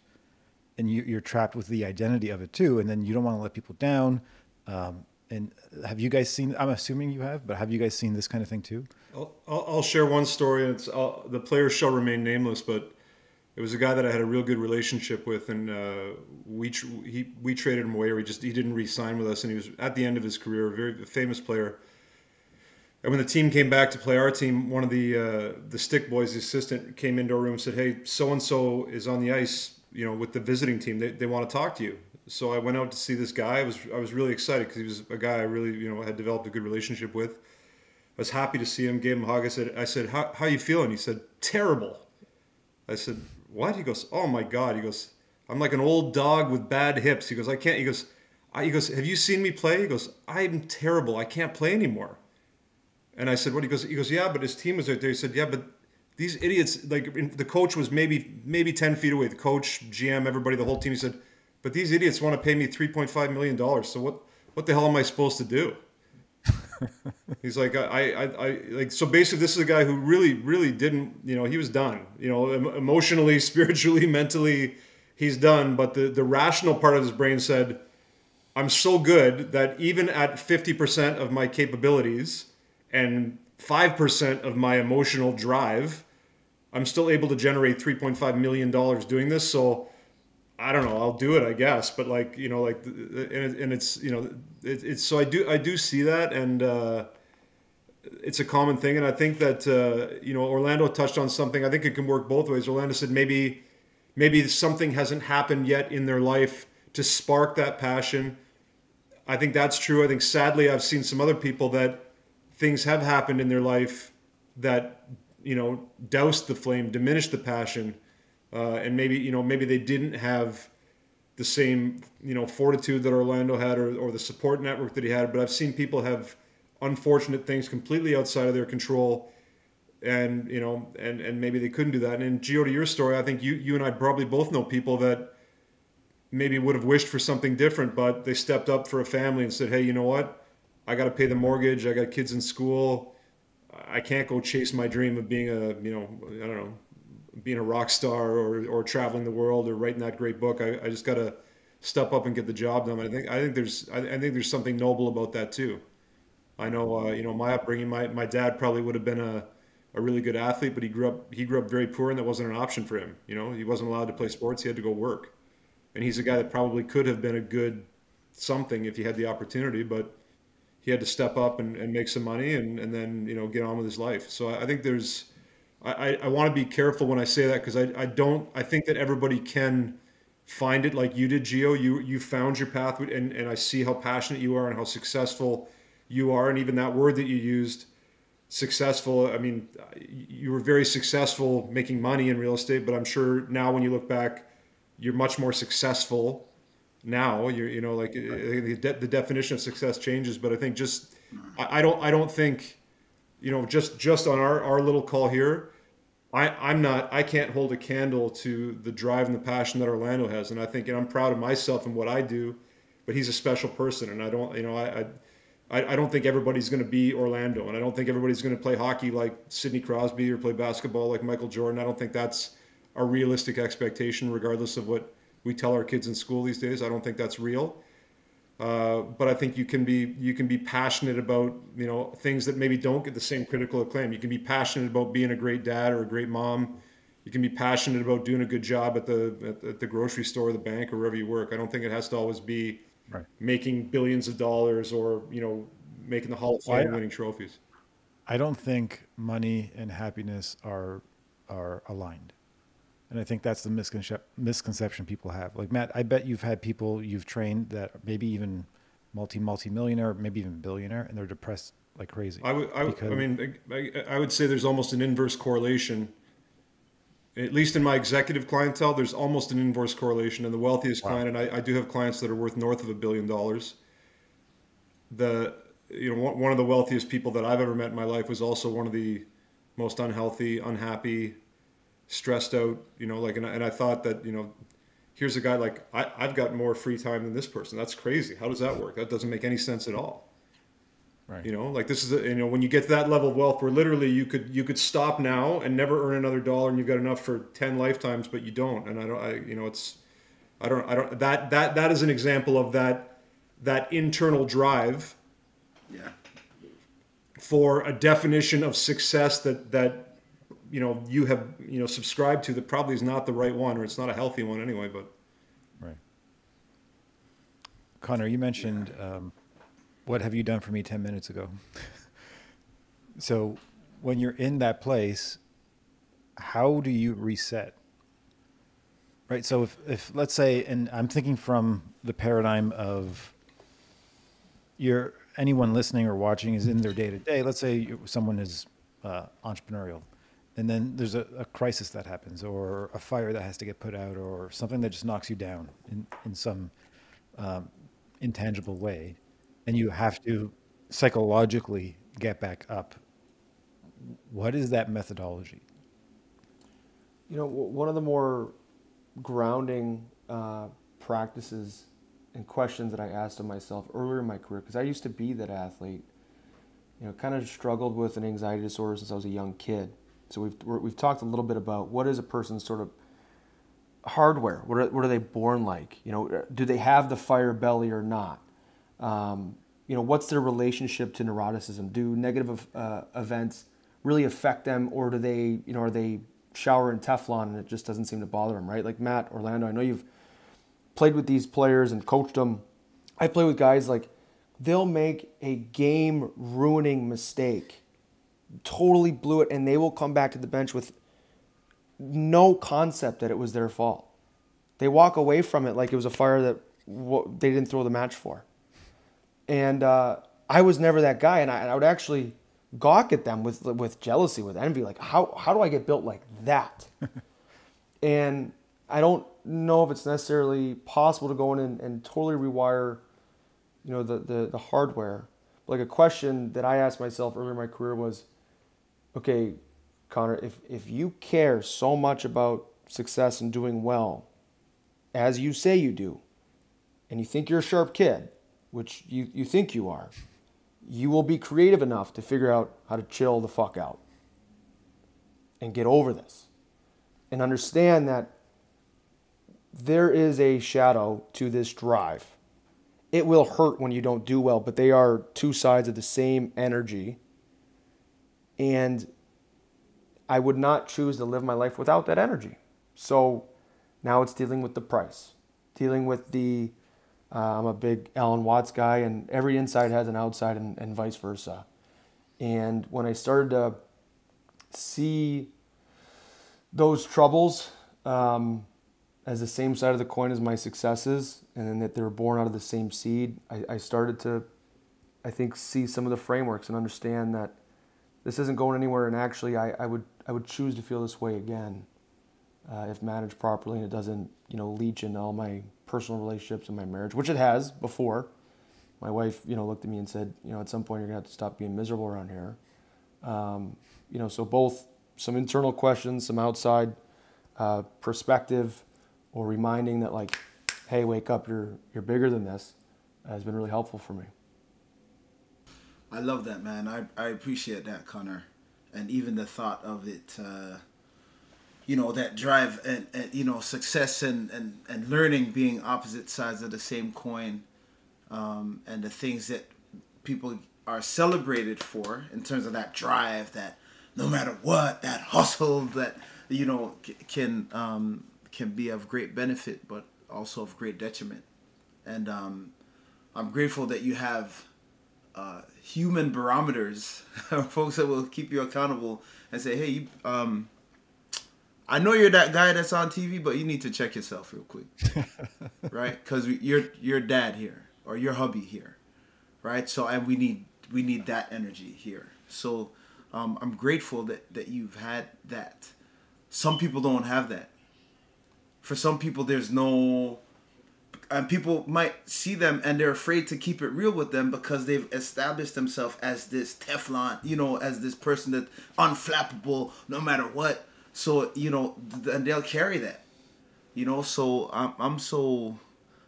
and you, you're trapped with the identity of it too, and then you don't want to let people down. Um, and have you guys seen, I'm assuming you have, but have you guys seen this kind of thing too? I'll, I'll share one story, and it's I'll, the player shall remain nameless, but it was a guy that I had a real good relationship with, and uh, we tr he we traded him away, or he just he didn't re-sign with us, and he was at the end of his career, a very famous player. And when the team came back to play our team, one of the uh, the stick boys, the assistant, came into our room and said, "Hey, so and so is on the ice, you know, with the visiting team. They they want to talk to you." So I went out to see this guy. I was I was really excited because he was a guy I really you know had developed a good relationship with. I was happy to see him. Gave him a hug. I said I said how how you feeling? He said terrible. I said, what? He goes, oh my God. He goes, I'm like an old dog with bad hips. He goes, I can't. He goes, I, he goes, have you seen me play? He goes, I'm terrible. I can't play anymore. And I said, what? He goes, he goes, yeah, but his team is out there. He said, yeah, but these idiots, like the coach was maybe maybe ten feet away. The coach, G M, everybody, the whole team. He said, but these idiots want to pay me three point five million dollars. So what, what the hell am I supposed to do? He's like, I, I, I, like, so basically this is a guy who really, really didn't, you know, he was done, you know, emotionally, spiritually, mentally, he's done. But the, the rational part of his brain said, I'm so good that even at fifty percent of my capabilities and five percent of my emotional drive, I'm still able to generate three point five million dollars doing this. So I don't know, I'll do it, I guess. But like, you know, like, and, it, and it's, you know, it, it's, so I do, I do see that. And uh, it's a common thing. And I think that, uh, you know, Orlando touched on something. I think it can work both ways. Orlando said, maybe, maybe something hasn't happened yet in their life to spark that passion. I think that's true. I think sadly, I've seen some other people that things have happened in their life that, you know, doused the flame, diminished the passion. Uh, and maybe, you know, maybe they didn't have the same, you know, fortitude that Orlando had, or, or the support network that he had. But I've seen people have unfortunate things completely outside of their control. And, you know, and, and maybe they couldn't do that. And in Gio, to your story, I think you, you and I probably both know people that maybe would have wished for something different, but they stepped up for a family and said, hey, you know what? I got to pay the mortgage. I got kids in school. I can't go chase my dream of being a, you know, I don't know, being a rock star, or, or traveling the world, or writing that great book. I, I just got to step up and get the job done. I think, I think there's, I, I think there's something noble about that too. I know, uh, you know, my upbringing, my, my dad probably would have been a, a really good athlete, but he grew up, he grew up very poor, and that wasn't an option for him. You know, he wasn't allowed to play sports. He had to go work. And he's a guy that probably could have been a good something if he had the opportunity, but he had to step up and, and make some money and, and then, you know, get on with his life. So I, I think there's, I, I want to be careful when I say that, because I, I don't, I think that everybody can find it like you did, Gio. You, you found your path, and, and I see how passionate you are and how successful you are. And even that word that you used, successful, I mean, you were very successful making money in real estate, but I'm sure now when you look back, you're much more successful now. You're, you know, like the, de the definition of success changes, but I think just, I, I don't, I don't think, you know, just, just on our, our little call here, I, I'm not, I can't hold a candle to the drive and the passion that Orlando has. And I think, and I'm proud of myself and what I do, but he's a special person. And I don't, you know, I, I, I don't think everybody's going to be Orlando, and I don't think everybody's going to play hockey like Sidney Crosby or play basketball like Michael Jordan. I don't think that's a realistic expectation, regardless of what we tell our kids in school these days. I don't think that's real. Uh, but I think you can be, you can be passionate about, you know, things that maybe don't get the same critical acclaim. You can be passionate about being a great dad or a great mom. You can be passionate about doing a good job at the, at, at the grocery store, the bank, or wherever you work. I don't think it has to always be right, making billions of dollars, or, you know, making the Hall of Fame, yeah, winning trophies. I don't think money and happiness are, are aligned. And I think that's the misconception misconception people have. Like, Matt, I bet you've had people you've trained that maybe even multi multi millionaire, maybe even billionaire, and they're depressed like crazy. I would, I, would, I mean, I, I would say there's almost an inverse correlation. At least in my executive clientele, there's almost an inverse correlation. And the wealthiest, wow, client, and I, I do have clients that are worth north of a billion dollars. The, you know, one of the wealthiest people that I've ever met in my life was also one of the most unhealthy, unhappy, stressed out, you know, like, and I, and I thought that, you know, here's a guy like, I, I've got more free time than this person. That's crazy. How does that work? That doesn't make any sense at all. Right. You know, like this is, a, you know, when you get to that level of wealth where literally you could, you could stop now and never earn another dollar, and you've got enough for ten lifetimes, but you don't. And I don't, I, you know, it's, I don't, I don't, that, that, that is an example of that, that internal drive, yeah, for a definition of success that, that, you know, you have, you know, subscribed to that probably is not the right one, or it's not a healthy one anyway, but. Right. Connor, you mentioned, yeah, um, what have you done for me ten minutes ago? So when you're in that place, how do you reset? Right. So if, if let's say, and I'm thinking from the paradigm of your, anyone listening or watching is in their day to day, let's say someone is uh, entrepreneurial. And then there's a, a crisis that happens, or a fire that has to get put out, or something that just knocks you down in, in some um, intangible way. And you have to psychologically get back up. What is that methodology? You know, one of the more grounding uh, practices and questions that I asked of myself earlier in my career, because I used to be that athlete, you know, kind of struggled with an anxiety disorder since I was a young kid. So we've, we've talked a little bit about what is a person's sort of hardware. What are, what are they born like? You know, do they have the fire belly or not? Um, you know, what's their relationship to neuroticism? Do negative uh, events really affect them, or do they, you know, are they shower in Teflon and it just doesn't seem to bother them, right? Like Matt, Orlando, I know you've played with these players and coached them. I play with guys like they'll make a game-ruining mistake, totally blew it, and they will come back to the bench with no concept that it was their fault. They walk away from it like it was a fire that w they didn't throw the match for. And uh, I was never that guy, and I, and I would actually gawk at them with, with jealousy, with envy, like how, how do I get built like that? And I don't know if it's necessarily possible to go in and, and totally rewire, you know, the, the, the hardware. But like a question that I asked myself earlier in my career was, okay, Connor, if, if you care so much about success and doing well, as you say you do, and you think you're a sharp kid, which you, you think you are, you will be creative enough to figure out how to chill the fuck out and get over this and understand that there is a shadow to this drive. It will hurt when you don't do well, but they are two sides of the same energy. And I would not choose to live my life without that energy. So now it's dealing with the price, dealing with the Uh, I'm a big Alan Watts guy, and every inside has an outside, and, and vice versa. And when I started to see those troubles um, as the same side of the coin as my successes, and then that they were born out of the same seed, I, I started to, I think, see some of the frameworks and understand that this isn't going anywhere, and actually I, I, would, I would choose to feel this way again uh, if managed properly and it doesn't, you know, leech into all my personal relationships and my marriage, which it has before. My wife, you know, looked at me and said, you know, at some point you're gonna have to stop being miserable around here. Um, you know, so both some internal questions, some outside uh, perspective, or reminding that like, hey, wake up, you're you're bigger than this, uh, has been really helpful for me. I love that, man. I I appreciate that, Connor, and even the thought of it. Uh... You know, that drive and, and you know, success and, and, and learning being opposite sides of the same coin, um, and the things that people are celebrated for in terms of that drive, that no matter what, that hustle that, you know, can um, can be of great benefit, but also of great detriment. And um, I'm grateful that you have uh, human barometers, folks that will keep you accountable and say, hey, you... Um, I know you're that guy that's on T V, but you need to check yourself real quick, right? Because you're your dad here or your hubby here, right? So and we need we need that energy here. So um, I'm grateful that that you've had that. Some people don't have that. For some people, there's no, and people might see them and they're afraid to keep it real with them because they've established themselves as this Teflon, you know, as this person that's unflappable no matter what. So, you know, and they'll carry that, you know, so I'm, I'm so,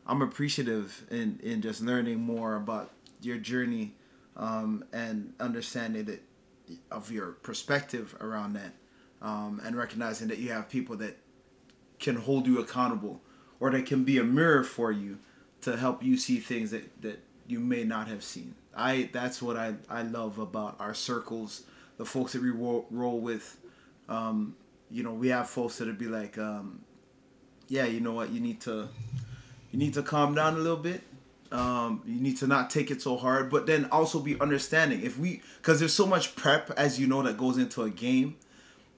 I'm appreciative in, in just learning more about your journey um, and understanding that of your perspective around that, um, and recognizing that you have people that can hold you accountable or that can be a mirror for you to help you see things that, that you may not have seen. I, that's what I, I love about our circles, the folks that we roll, roll with, um, you know, we have folks that'll be like, um, yeah, you know what, you need to, you need to calm down a little bit. Um, you need to not take it so hard, but then also be understanding. If we, because there's so much prep, as you know, that goes into a game,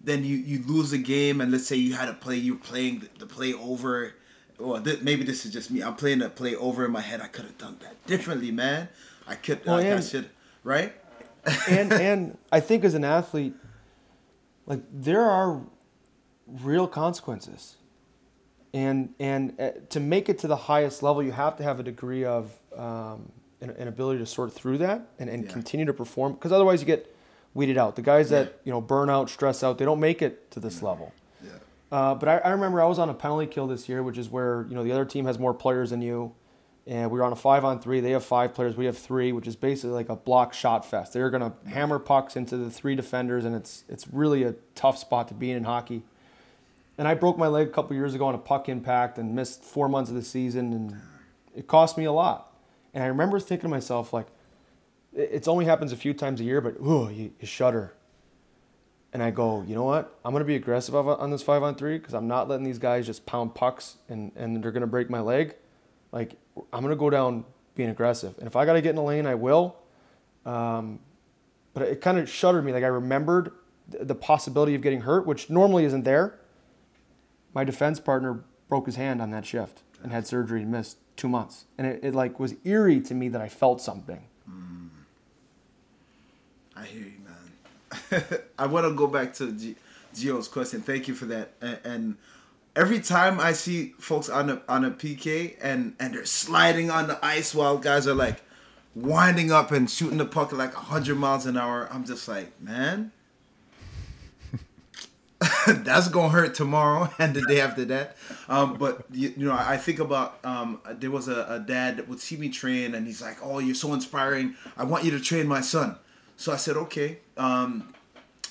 then you, you lose a game, and let's say you had a play, you're playing the, the play over, or th maybe this is just me. I'm playing the play over in my head. I could have done that differently, man. I could, well, I, and, I should, right? and and I think as an athlete, like there are real consequences, and and uh, to make it to the highest level, you have to have a degree of um, an, an ability to sort through that and, and yeah. continue to perform, because otherwise you get weeded out. The guys yeah. that, you know, burn out, stress out, they don't make it to this yeah. level. Yeah. Uh, but I, I remember I was on a penalty kill this year, which is where, you know, the other team has more players than you. And we were on a five on three. They have five players. We have three, which is basically like a block shot fest. They're going to hammer pucks into the three defenders, and it's it's really a tough spot to be in in hockey. And I broke my leg a couple years ago on a puck impact and missed four months of the season, and it cost me a lot. And I remember thinking to myself, like, it only happens a few times a year, but ooh, you, you shudder. And I go, you know what? I'm going to be aggressive on this five on three because I'm not letting these guys just pound pucks and, and they're going to break my leg. Like, I'm going to go down being aggressive. And if I got to get in the lane, I will. Um, but it kind of shuddered me. Like, I remembered th the possibility of getting hurt, which normally isn't there. My defense partner broke his hand on that shift and had surgery and missed two months. And it, it like, was eerie to me that I felt something. Mm. I hear you, man. I want to go back to G Gio's question. Thank you for that. And... and every time I see folks on a on a P K and, and they're sliding on the ice while guys are like winding up and shooting the puck at like a hundred miles an hour, I'm just like, man, that's gonna hurt tomorrow and the day after that. Um, but you, you know, I think about um, there was a, a dad that would see me train and he's like, "Oh, you're so inspiring. I want you to train my son." So I said, "Okay." Um,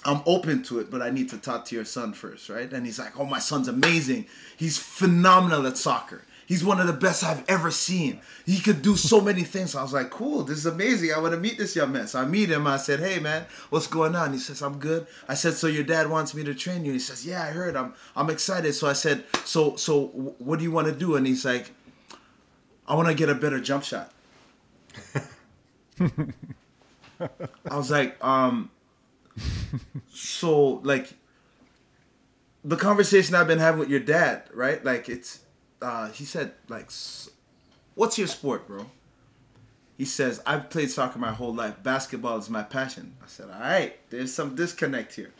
I'm open to it, but I need to talk to your son first, right? And he's like, "Oh, my son's amazing. He's phenomenal at soccer. He's one of the best I've ever seen. He could do so many things." So I was like, "Cool, this is amazing. I want to meet this young man." So I meet him. I said, "Hey, man, what's going on?" He says, "I'm good." I said, "So your dad wants me to train you?" He says, "Yeah, I heard. I'm, I'm excited." So I said, so, so what do you want to do?" And he's like, "I want to get a better jump shot." I was like, um... so like the conversation I've been having with your dad, right? Like it's, uh, he said like, "What's your sport, bro?" He says, "I've played soccer my whole life. Basketball is my passion." I said, "All right, there's some disconnect here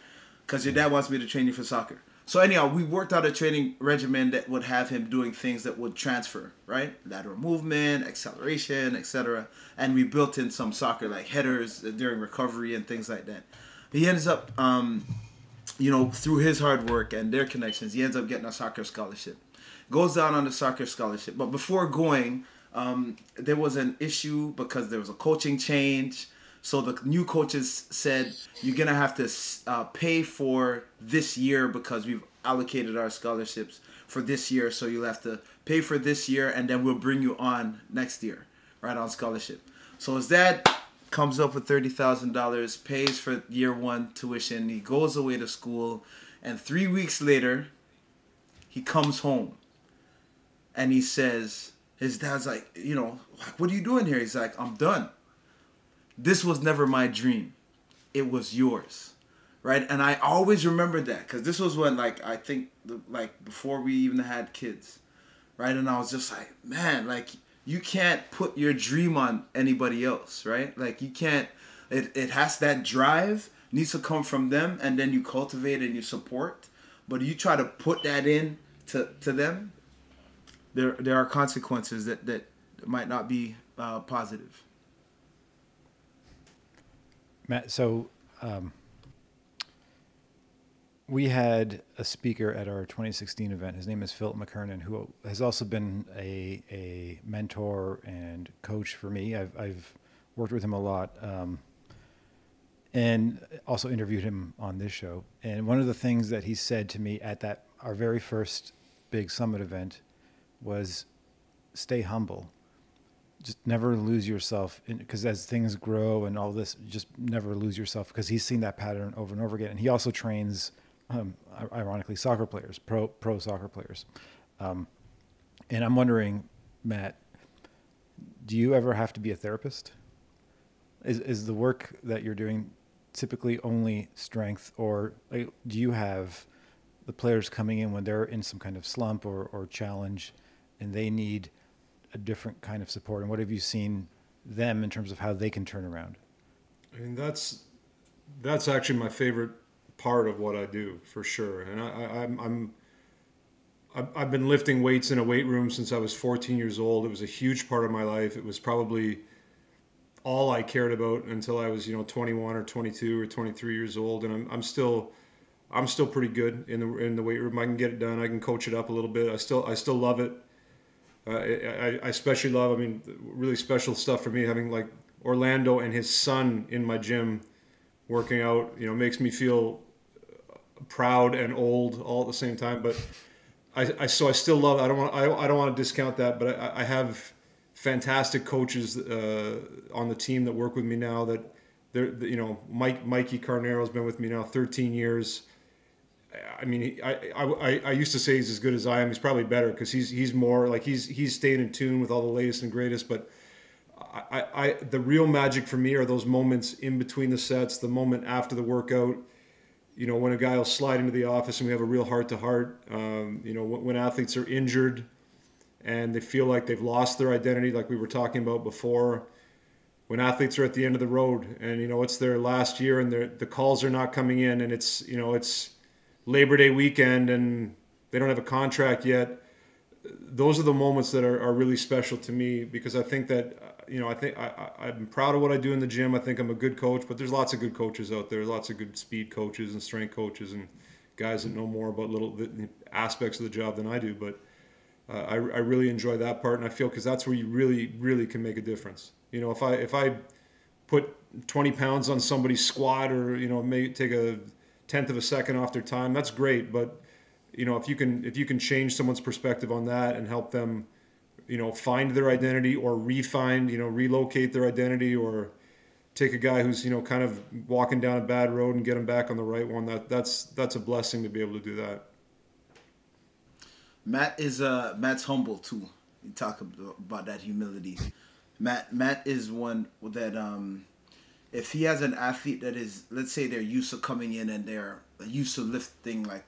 because your dad wants me to train you for soccer." So anyhow, we worked out a training regimen that would have him doing things that would transfer, right? Lateral movement, acceleration, et cetera. And we built in some soccer, like headers during recovery and things like that. He ends up, um, you know, through his hard work and their connections, he ends up getting a soccer scholarship. Goes down on the soccer scholarship. But before going, um, there was an issue because there was a coaching change. So the new coaches said, "You're going to have to uh, pay for this year because we've allocated our scholarships for this year. So you'll have to pay for this year and then we'll bring you on next year, right, on scholarship." So his dad comes up with thirty thousand dollars, pays for year one tuition. He goes away to school, and three weeks later, he comes home, and he says, his dad's like, you know, "What are you doing here?" He's like, "I'm done. This was never my dream. It was yours." Right? And I always remember that, because this was when, like, I think, like, before we even had kids. Right? And I was just like, man, like, you can't put your dream on anybody else, right? Like, you can't, it, it has, that drive needs to come from them, and then you cultivate and you support. But you try to put that in to, to them, there, there are consequences that, that might not be uh, positive. Matt, so um, we had a speaker at our twenty sixteen event. His name is Philip McKernan, who has also been a, a mentor and coach for me. I've, I've worked with him a lot, um, and also interviewed him on this show. And one of the things that he said to me at that, our very first big summit event, was stay humble. Just never lose yourself, because as things grow and all this, just never lose yourself, because he's seen that pattern over and over again. And he also trains, um, ironically, soccer players, pro pro soccer players. Um, and I'm wondering, Matt, do you ever have to be a therapist? Is, is the work that you're doing typically only strength, or like, do you have the players coming in when they're in some kind of slump or, or challenge, and they need a different kind of support? And what have you seen them in terms of how they can turn around? I mean, that's that's actually my favorite part of what I do, for sure. And I, I, I'm, I'm I've been lifting weights in a weight room since I was fourteen years old. It was a huge part of my life. It was probably all I cared about until I was, you know, twenty-one or twenty-two or twenty-three years old. And I'm, I'm still I'm still pretty good in the in the weight room. I can get it done. I can coach it up a little bit. I still I still love it. Uh, I, I especially love, I mean, really special stuff for me, having like Orlando and his son in my gym working out, you know, makes me feel proud and old all at the same time. But I, I so I still love, I don't want, I, I don't want to discount that, but I, I have fantastic coaches uh, on the team that work with me now that they're, you know, Mike, Mikey Carnero has been with me now thirteen years. I mean, I, I, I used to say he's as good as I am. He's probably better because he's he's more like he's he's staying in tune with all the latest and greatest. But I, I the real magic for me are those moments in between the sets, the moment after the workout. You know, when a guy will slide into the office and we have a real heart to heart. Um, you know, when, when athletes are injured and they feel like they've lost their identity, like we were talking about before. When athletes are at the end of the road and you know it's their last year and their the calls are not coming in and it's you know it's. Labor Day weekend and they don't have a contract yet. Those are the moments that are, are really special to me because I think that, you know, I think I, I, I'm proud of what I do in the gym. I think I'm a good coach, but there's lots of good coaches out there. Lots of good speed coaches and strength coaches and guys that know more about little aspects of the job than I do. But uh, I, I really enjoy that part. And I feel because that's where you really, really can make a difference. You know, if I, if I put twenty pounds on somebody's squat or, you know, may take a tenth of a second off their time, that's great. But, you know, if you can, if you can change someone's perspective on that and help them, you know, find their identity or re-find, you know, relocate their identity or take a guy who's, you know, kind of walking down a bad road and get him back on the right one, that that's, that's a blessing to be able to do that. Matt is, uh, Matt's humble too. You talk about that humility. Matt, Matt is one that, um, if he has an athlete that is, let's say they're used to coming in and they're used to lifting like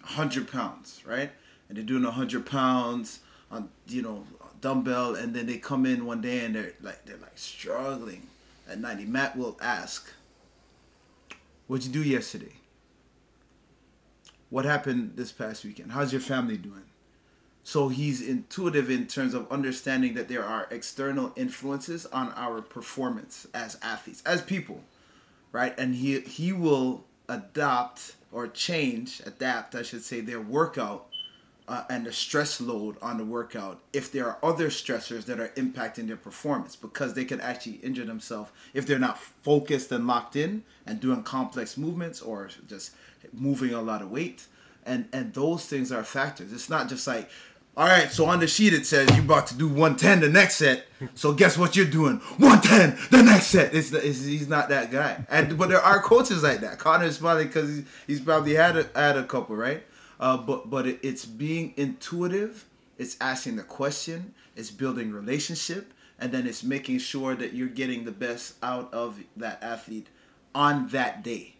one hundred pounds, right? And they're doing one hundred pounds on, you know, dumbbell, and then they come in one day and they're like, they're like struggling at ninety. Matt will ask, what'd you do yesterday? What happened this past weekend? How's your family doing? So he's intuitive in terms of understanding that there are external influences on our performance as athletes, as people, right? And he he will adopt or change, adapt, I should say, their workout uh, and the stress load on the workout if there are other stressors that are impacting their performance, because they can actually injure themselves if they're not focused and locked in and doing complex movements or just moving a lot of weight. And, and those things are factors. It's not just like, all right, so on the sheet it says you're about to do one ten the next set. So guess what you're doing? one ten the next set. It's, it's he's not that guy. And but there are coaches like that. Connor's smiling because he's, he's probably had a, had a couple, right? Uh, but but it, it's being intuitive. It's asking the question. It's building relationship, and then it's making sure that you're getting the best out of that athlete on that day,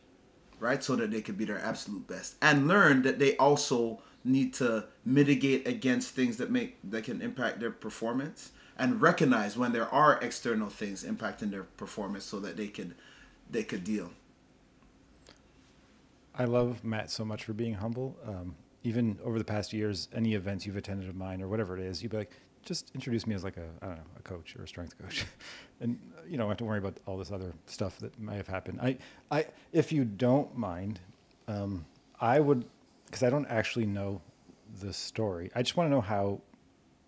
right? So that they could be their absolute best and learn that they also need to mitigate against things that make that can impact their performance and recognize when there are external things impacting their performance so that they could they could deal. I love Matt so much for being humble. Um, even over the past years, any events you've attended of mine or whatever it is, you'd be like, just introduce me as like a, I don't know, a coach or a strength coach. And, you know, I have to worry about all this other stuff that may have happened. I, I, if you don't mind, um, I would, because I don't actually know the story. I just want to know how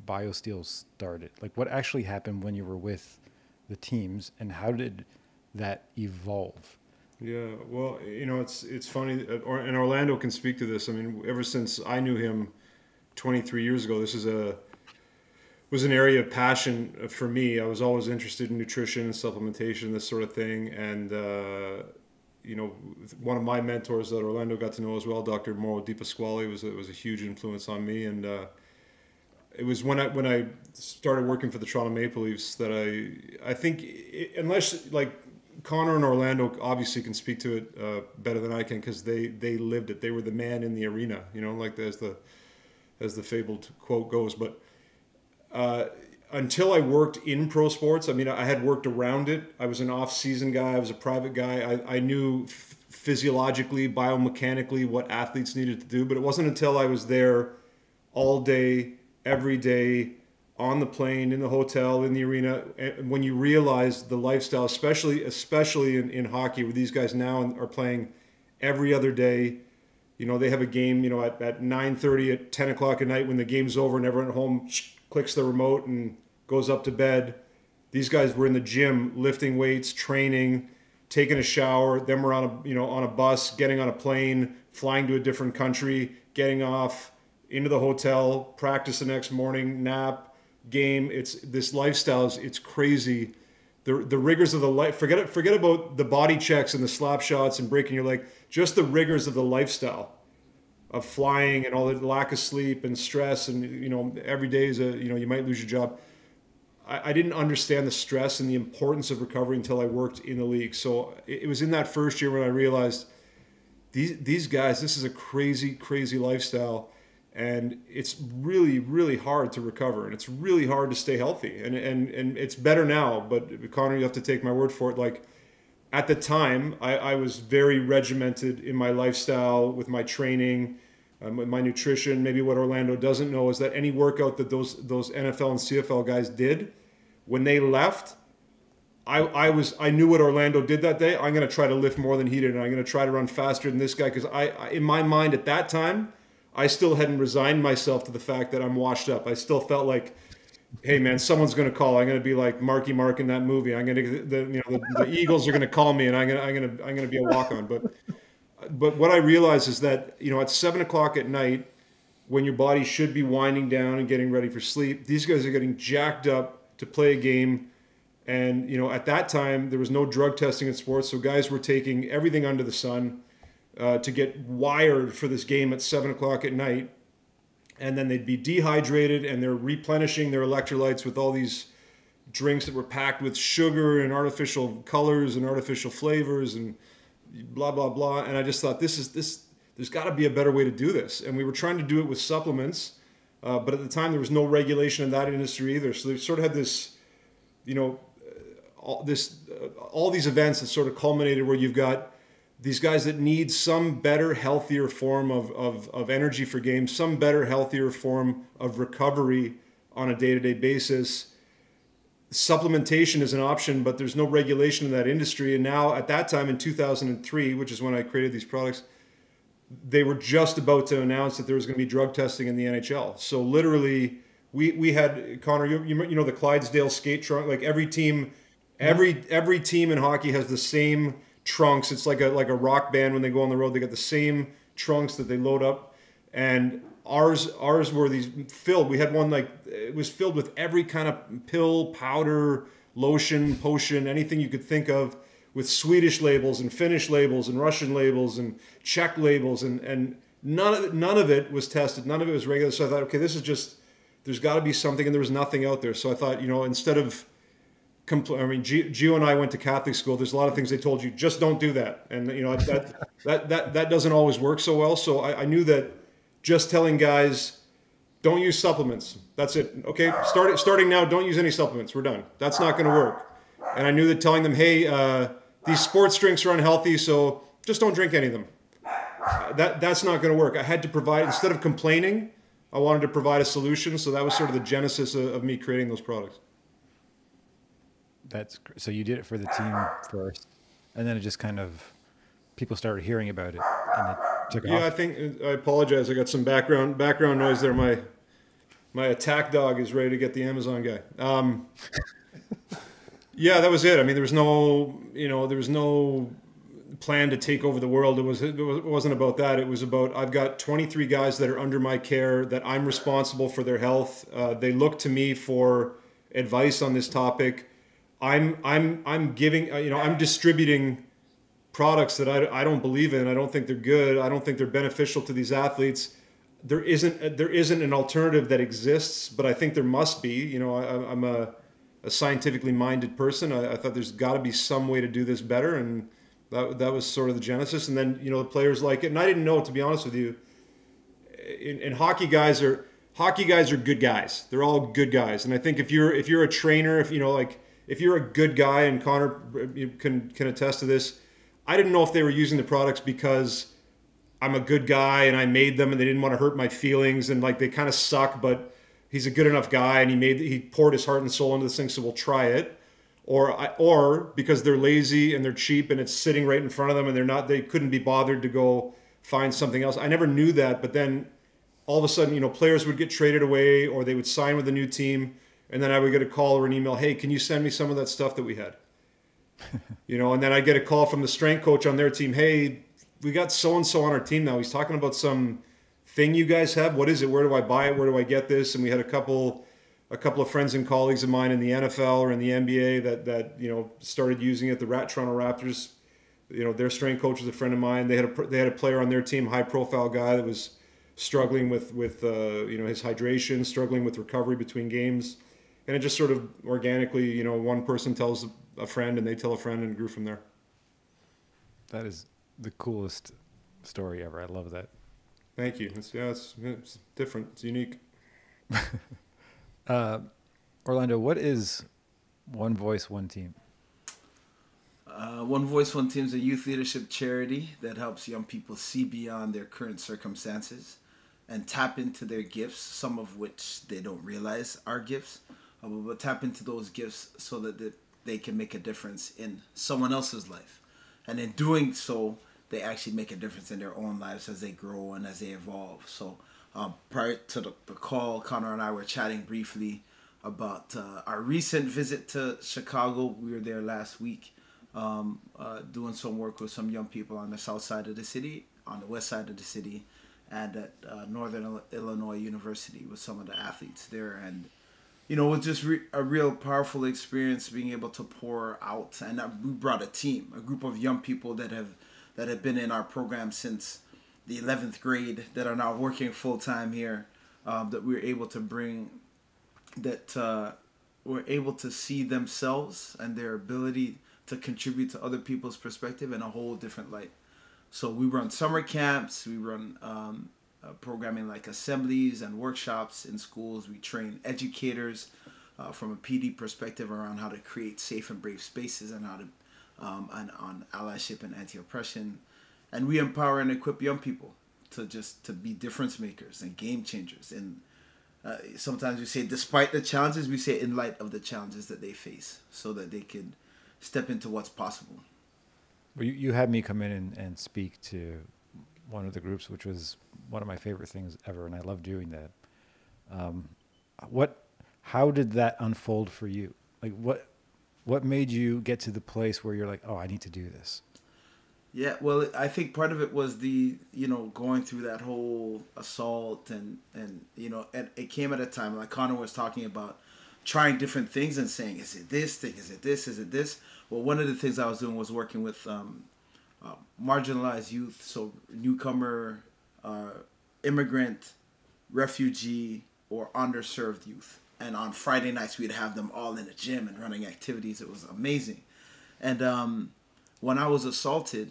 BioSteel started. Like, what actually happened when you were with the teams, and how did that evolve? Yeah, well, you know, it's it's funny, and Orlando can speak to this. I mean, ever since I knew him twenty-three years ago, this is a was an area of passion for me. I was always interested in nutrition and supplementation, this sort of thing. And, uh, you know, one of my mentors that Orlando got to know as well, Doctor Mauro Di Pasquale, was, was a huge influence on me. And uh, it was when I, when I started working for the Toronto Maple Leafs that I, I think, it, unless, like, Connor and Orlando obviously can speak to it uh, better than I can because they, they lived it. They were the man in the arena, you know, like as the, as the fabled quote goes. But Uh, until I worked in pro sports, I mean, I had worked around it. I was an off-season guy. I was a private guy. I, I knew physiologically, biomechanically what athletes needed to do, but it wasn't until I was there all day, every day, on the plane, in the hotel, in the arena, and when you realize the lifestyle, especially especially in, in hockey, where these guys now are playing every other day, you know, they have a game, you know, at, at nine thirty, at ten o'clock at night when the game's over and everyone at home clicks the remote and goes up to bed. These guys were in the gym lifting weights, training, taking a shower. Then we're on a, you know, on a bus, getting on a plane, flying to a different country, getting off, into the hotel, practice the next morning, nap, game. It's this lifestyle is it's crazy. The the rigors of the life. Forget it. Forget about the body checks and the slap shots and breaking your leg. Just the rigors of the lifestyle of flying and all the lack of sleep and stress, and you know every day is a you know you might lose your job. I, I didn't understand the stress and the importance of recovery until I worked in the league. So it, it was in that first year when I realized these these guys. This is a crazy crazy lifestyle. And it's really, really hard to recover, and it's really hard to stay healthy. And and and it's better now, but Connor, you have to take my word for it. Like at the time, I, I was very regimented in my lifestyle, with my training, um, with my nutrition. Maybe what Orlando doesn't know is that any workout that those those N F L and C F L guys did, when they left, I I was I knew what Orlando did that day. I'm going to try to lift more than he did, and I'm going to try to run faster than this guy, because I, I in my mind at that time, I still hadn't resigned myself to the fact that I'm washed up. I still felt like, hey man, someone's going to call. I'm going to be like Marky Mark in that movie. I'm going to, the, you know, the, the Eagles are going to call me, and I'm going to, I'm going to, I'm going to be a walk on. But, but what I realized is that, you know, at seven o'clock at night, when your body should be winding down and getting ready for sleep, these guys are getting jacked up to play a game. And, you know, at that time there was no drug testing in sports. So guys were taking everything under the sun. Uh, to get wired for this game at seven o'clock at night, and then they'd be dehydrated, and they're replenishing their electrolytes with all these drinks that were packed with sugar and artificial colors and artificial flavors and blah blah blah. And I just thought, this is this. There's got to be a better way to do this. And we were trying to do it with supplements, uh, but at the time there was no regulation in that industry either. So they sort of had this, you know, all this, uh, all these events that sort of culminated where you've got these guys that need some better, healthier form of, of, of energy for games, some better, healthier form of recovery on a day-to-day basis. Supplementation is an option, but there's no regulation in that industry. And now at that time in two thousand three, which is when I created these products, they were just about to announce that there was going to be drug testing in the N H L. So literally we, we had, Connor, you, you know, the Clydesdale skate trunk, like every team, every, every team in hockey has the same trunks. It's like a like a rock band when they go on the road. They got the same trunks that they load up, and ours ours were these filled. We had one like it was filled with every kind of pill, powder, lotion, potion, anything you could think of, with Swedish labels and Finnish labels and Russian labels and Czech labels, and and none of it, none of it was tested. None of it was regular. So I thought, okay, this is just there's got to be something, and there was nothing out there. So I thought, you know, instead of I mean, Gio and I went to Catholic school. There's a lot of things they told you, just don't do that. And, you know, that that that, that doesn't always work so well. So I, I knew that just telling guys, don't use supplements. That's it. Okay, start, starting now, don't use any supplements. We're done. That's not going to work. And I knew that telling them, hey, uh, these sports drinks are unhealthy, so just don't drink any of them. Uh, that, that's not going to work. I had to provide, instead of complaining, I wanted to provide a solution. So that was sort of the genesis of, of me creating those products. That's so you did it for the team first, and then it just kind of people started hearing about it, and it took off. Yeah, I think I apologize. I got some background background noise there. My my attack dog is ready to get the Amazon guy. Um, yeah, that was it. I mean, there was no you know there was no plan to take over the world. It was it wasn't about that. It was about I've got twenty-three guys that are under my care that I'm responsible for their health. Uh, they look to me for advice on this topic. I'm I'm I'm giving you know I'm distributing products that I, I don't believe in. I don't think they're good. I don't think they're beneficial to these athletes. There isn't there isn't an alternative that exists, but I think there must be. You know, I, I'm a, a scientifically minded person. I, I thought there's got to be some way to do this better, and that that was sort of the genesis. And then you know the players like it, and I didn't know, to be honest with you. In, in hockey, guys are hockey guys are good guys. They're all good guys, and I think if you're if you're a trainer, if you know like. If you're a good guy, and Connor can, can attest to this, I didn't know if they were using the products because I'm a good guy and I made them and they didn't want to hurt my feelings and like they kind of suck, but he's a good enough guy and he made he poured his heart and soul into this thing, so we'll try it. Or I, or because they're lazy and they're cheap and it's sitting right in front of them and they're not they couldn't be bothered to go find something else. I never knew that, but then all of a sudden, you know, players would get traded away or they would sign with a new team, and then I would get a call or an email, hey, can you send me some of that stuff that we had? You know, and then I'd get a call from the strength coach on their team, hey, we got so-and-so on our team now. He's talking about some thing you guys have. What is it? Where do I buy it? Where do I get this? And we had a couple a couple of friends and colleagues of mine in the N F L or in the N B A that, that you know, started using it. The Rat Toronto Raptors, you know, their strength coach was a friend of mine. They had a, they had a player on their team, high-profile guy that was struggling with, with uh, you know, his hydration, struggling with recovery between games. And it just sort of organically, you know, one person tells a friend and they tell a friend, and it grew from there. That is the coolest story ever. I love that. Thank you. It's, yeah, it's, it's different. It's unique. uh, Orlando, what is One Voice, One Team? Uh, One Voice, One Team is a youth leadership charity that helps young people see beyond their current circumstances and tap into their gifts, some of which they don't realize are gifts, uh, but tap into those gifts so that they can make a difference in someone else's life. And in doing so, they actually make a difference in their own lives as they grow and as they evolve. So um, prior to the, the call, Connor and I were chatting briefly about uh, our recent visit to Chicago. We were there last week um, uh, doing some work with some young people on the south side of the city, on the west side of the city, and at uh, Northern Illinois University with some of the athletes there. And, you know, it was just re a real powerful experience being able to pour out. And uh, we brought a team, a group of young people that have that have been in our program since the eleventh grade, that are now working full-time here, um, that we were able to bring, that uh, were able to see themselves and their ability to contribute to other people's perspective in a whole different light. So we run summer camps, we run um, uh, programming like assemblies and workshops in schools. We train educators uh, from a P D perspective around how to create safe and brave spaces, and how to Um, and on allyship and anti-oppression. And we empower and equip young people to just to be difference makers and game changers. And uh, sometimes we say, despite the challenges, we say in light of the challenges that they face, so that they can step into what's possible. Well, you, you had me come in and, and speak to one of the groups, which was one of my favorite things ever, and I love doing that. Um, what, how did that unfold for you? Like what, What made you get to the place where you're like, oh, I need to do this? Yeah, well, I think part of it was the, you know, going through that whole assault and, and you know, and it came at a time, like Connor was talking about, trying different things and saying, is it this thing? Is it this? Is it this? Well, one of the things I was doing was working with um, uh, marginalized youth, so newcomer, uh, immigrant, refugee, or underserved youth. And on Friday nights, we'd have them all in the gym and running activities. It was amazing. And um, when I was assaulted,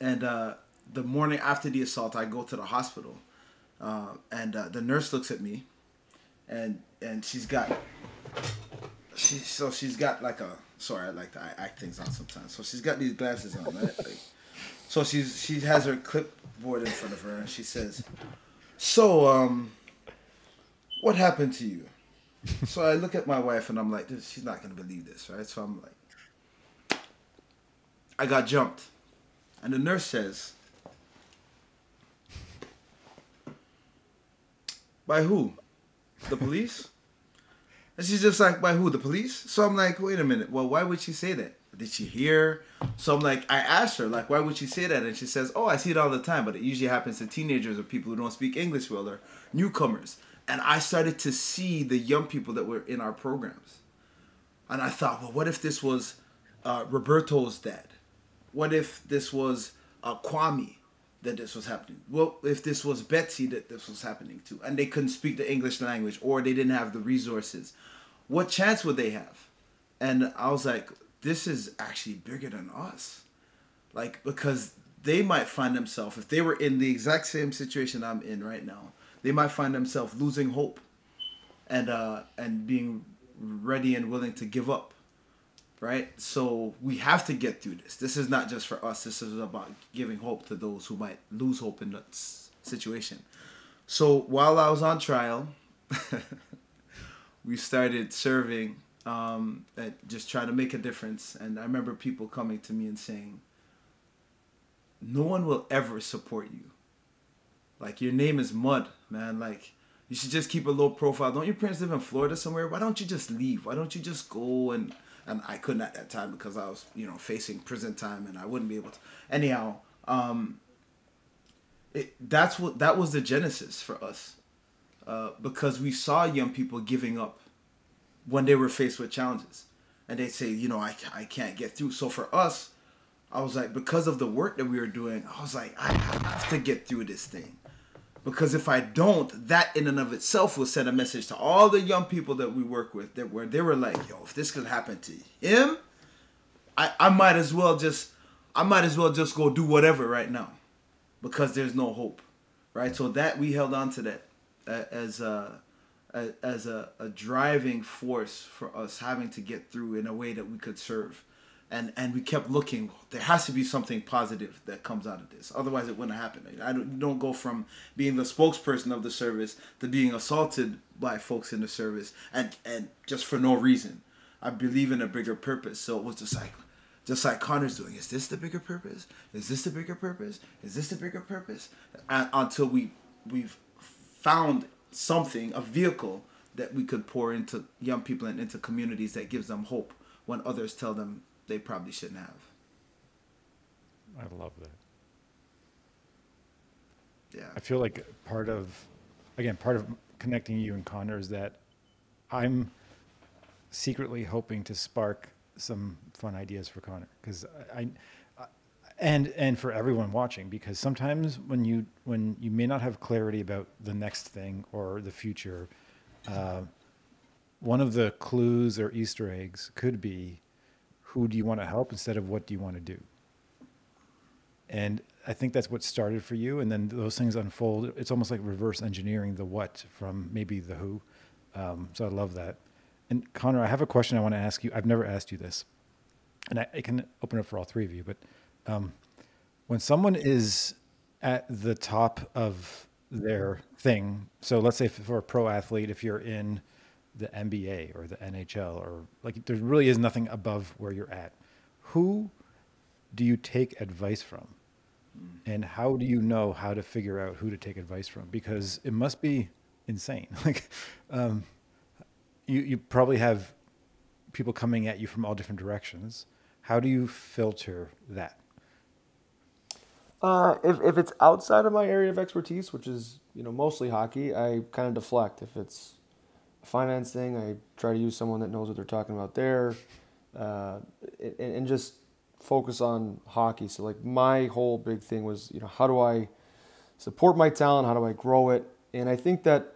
and uh, the morning after the assault, I go to the hospital. Uh, and uh, the nurse looks at me, and and she's got, she, so she's got like a, sorry, I like to act things out sometimes. So she's got these glasses on, right? Like, so she's, she has her clipboard in front of her, and she says, so um, what happened to you? So I look at my wife and I'm like, this, she's not going to believe this, right? So I'm like, I got jumped. And the nurse says, by who? The police? And she's just like, by who? The police? So I'm like, wait a minute. Well, why would she say that? Did she hear? So I'm like, I asked her, like, why would she say that? And she says, oh, I see it all the time, but it usually happens to teenagers or people who don't speak English well or newcomers. And I started to see the young people that were in our programs. And I thought, well, what if this was uh, Roberto's dad? What if this was uh, Kwame that this was happening? Well, if this was Betsy that this was happening to? And they couldn't speak the English language, or they didn't have the resources. What chance would they have? And I was like, this is actually bigger than us. Like, because they might find themselves, if they were in the exact same situation I'm in right now, they might find themselves losing hope and uh, and being ready and willing to give up, right? So we have to get through this. This is not just for us. This is about giving hope to those who might lose hope in that situation. So while I was on trial, we started serving um, and just trying to make a difference. And I remember people coming to me and saying, no one will ever support you. Like, your name is mud, man. Like, you should just keep a low profile. Don't your parents live in Florida somewhere? Why don't you just leave? Why don't you just go? And and I couldn't at that time because I was, you know, facing prison time and I wouldn't be able to. Anyhow, um, it, that's what that was the genesis for us, uh, because we saw young people giving up when they were faced with challenges, and they'd say, you know, I I can't get through. So for us, I was like, because of the work that we were doing, I was like, I have to get through this thing. Because if I don't, that in and of itself will send a message to all the young people that we work with, that where they were like, yo, if this could happen to him, I, I might as well just I might as well just go do whatever right now, because there's no hope, right? So that we held on to that as a as a, a driving force for us having to get through in a way that we could serve, and and we kept looking. There has to be something positive that comes out of this, otherwise it wouldn't happen. I don't, don't go from being the spokesperson of the service to being assaulted by folks in the service, and and just for no reason. I believe in a bigger purpose. So it was just like just like Connor's doing, is this the bigger purpose? Is this the bigger purpose? Is this the bigger purpose? And until we we've found something, a vehicle that we could pour into young people and into communities that gives them hope when others tell them they probably shouldn't have. I love that. Yeah. I feel like part of, again, part of connecting you and Connor is that I'm secretly hoping to spark some fun ideas for Connor, because I, I, and and for everyone watching, because sometimes when you when you may not have clarity about the next thing or the future, uh, one of the clues or Easter eggs could be, who do you want to help instead of what do you want to do? And I think that's what started for you. And then those things unfold. It's almost like reverse engineering the what from maybe the who. Um, so I love that. And Connor, I have a question I want to ask you. I've never asked you this, and I, I can open up for all three of you. But um, when someone is at the top of their thing, so let's say for a pro athlete, if you're in the N B A or the N H L, or like, there really is nothing above where you're at. Who do you take advice from? And how do you know how to figure out who to take advice from? Because it must be insane. Like, um, you, you probably have people coming at you from all different directions. How do you filter that? Uh, if, if it's outside of my area of expertise, which is, you know, mostly hockey, I kind of deflect. If it's finance thing, I try to use someone that knows what they're talking about there, uh, and, and just focus on hockey. So like, my whole big thing was, you know, how do I support my talent? How do I grow it? And I think that,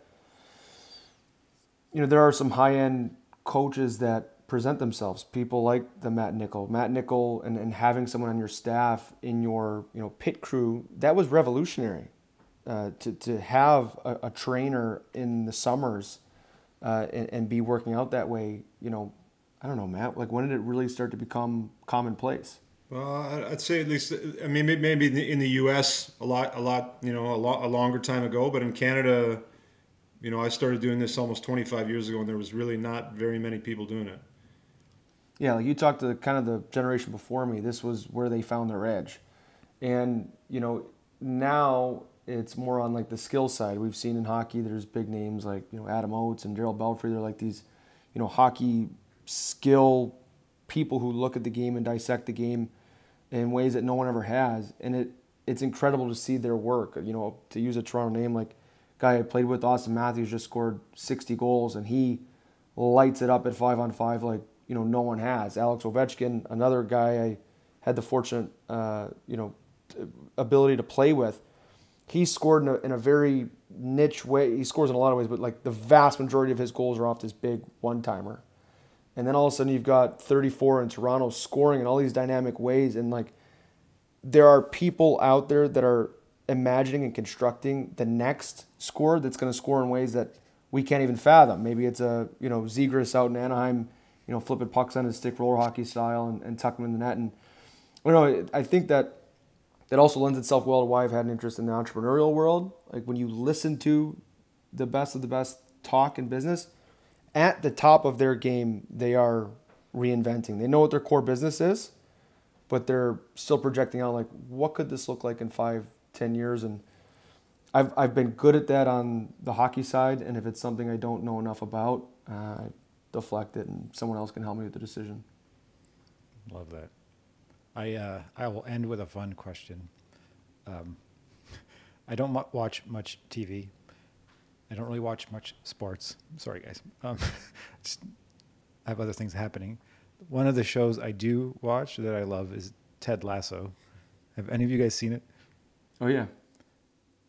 you know, there are some high-end coaches that present themselves, people like the Matt Nickel. Matt Nickel and, and having someone on your staff, in your, you know, pit crew, that was revolutionary, uh, to, to have a, a trainer in the summers Uh, and, and be working out that way. You know, I don't know, Matt, like, when did it really start to become commonplace? Well, I'd say at least, I mean, maybe in the U S a lot, a lot, you know, a lot, a longer time ago, but in Canada, you know, I started doing this almost twenty-five years ago, and there was really not very many people doing it. Yeah. Like, you talked to kind of the generation before me, this was where they found their edge. And, you know, now it's more on like the skill side. We've seen in hockey, there's big names like, you know, Adam Oates and Darryl Belfry. They're like these, you know, hockey skill people who look at the game and dissect the game in ways that no one ever has. And it it's incredible to see their work. You know, to use a Toronto name, like, guy I played with, Austin Matthews, just scored sixty goals, and he lights it up at five on five like, you know, no one has. Alex Ovechkin, another guy I had the fortunate, uh, you know, ability to play with. He scored in a, in a very niche way. He scores in a lot of ways, but like, the vast majority of his goals are off this big one-timer. And then all of a sudden you've got thirty-four in Toronto scoring in all these dynamic ways. And like, there are people out there that are imagining and constructing the next score that's going to score in ways that we can't even fathom. Maybe it's a, you know, Zegras out in Anaheim, you know, flipping pucks on his stick roller hockey style and, and tucking them in the net. And, you know, I think that That also lends itself well to why I've had an interest in the entrepreneurial world. Like, when you listen to the best of the best talk in business, at the top of their game, they are reinventing. They know what their core business is, but they're still projecting out like, what could this look like in five, ten years? And I've, I've been good at that on the hockey side, and if it's something I don't know enough about, uh, I deflect it, and someone else can help me with the decision. Love that. I, uh, I will end with a fun question. Um, I don't mu- watch much T V. I don't really watch much sports. Sorry, guys. Um, just, I have other things happening. One of the shows I do watch that I love is Ted Lasso. Have any of you guys seen it? Oh, yeah.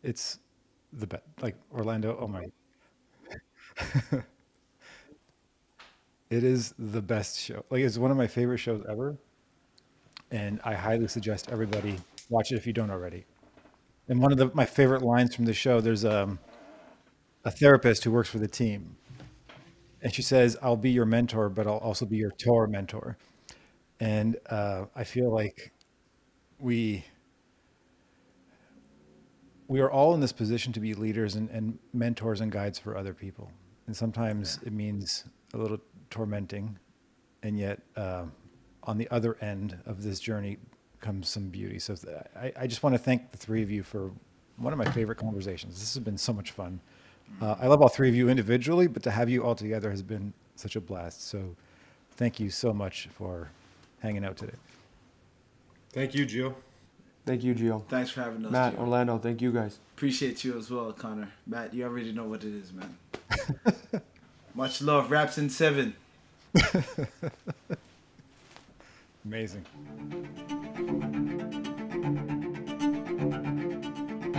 It's the best. Like Orlando, oh my. It is the best show. Like, it's one of my favorite shows ever. And I highly suggest everybody watch it if you don't already. And one of the, my favorite lines from the show, there's um, a therapist who works for the team. And she says, I'll be your mentor, but I'll also be your tormentor. And uh, I feel like we we are all in this position to be leaders and, and mentors and guides for other people. And sometimes yeah. it means a little tormenting. And yet uh, on the other end of this journey comes some beauty. So I, I just want to thank the three of you for one of my favorite conversations. This has been so much fun. Uh, I love all three of you individually, but to have you all together has been such a blast. So thank you so much for hanging out today. Thank you, Gio. Thank you, Gio. Thanks for having us, Matt, Gio. Orlando, thank you guys. Appreciate you as well, Connor. Matt, you already know what it is, man. Much love. Raps in seven. Amazing.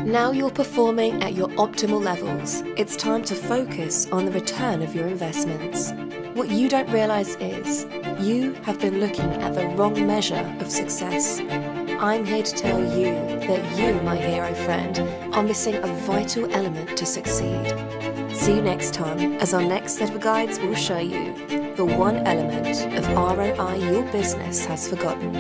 Now you're performing at your optimal levels. It's time to focus on the return of your investments. What you don't realize is you have been looking at the wrong measure of success. I'm here to tell you that you, my hero friend, are missing a vital element to succeed. See you next time, as our next set of guides will show you the one element of R O I your business has forgotten.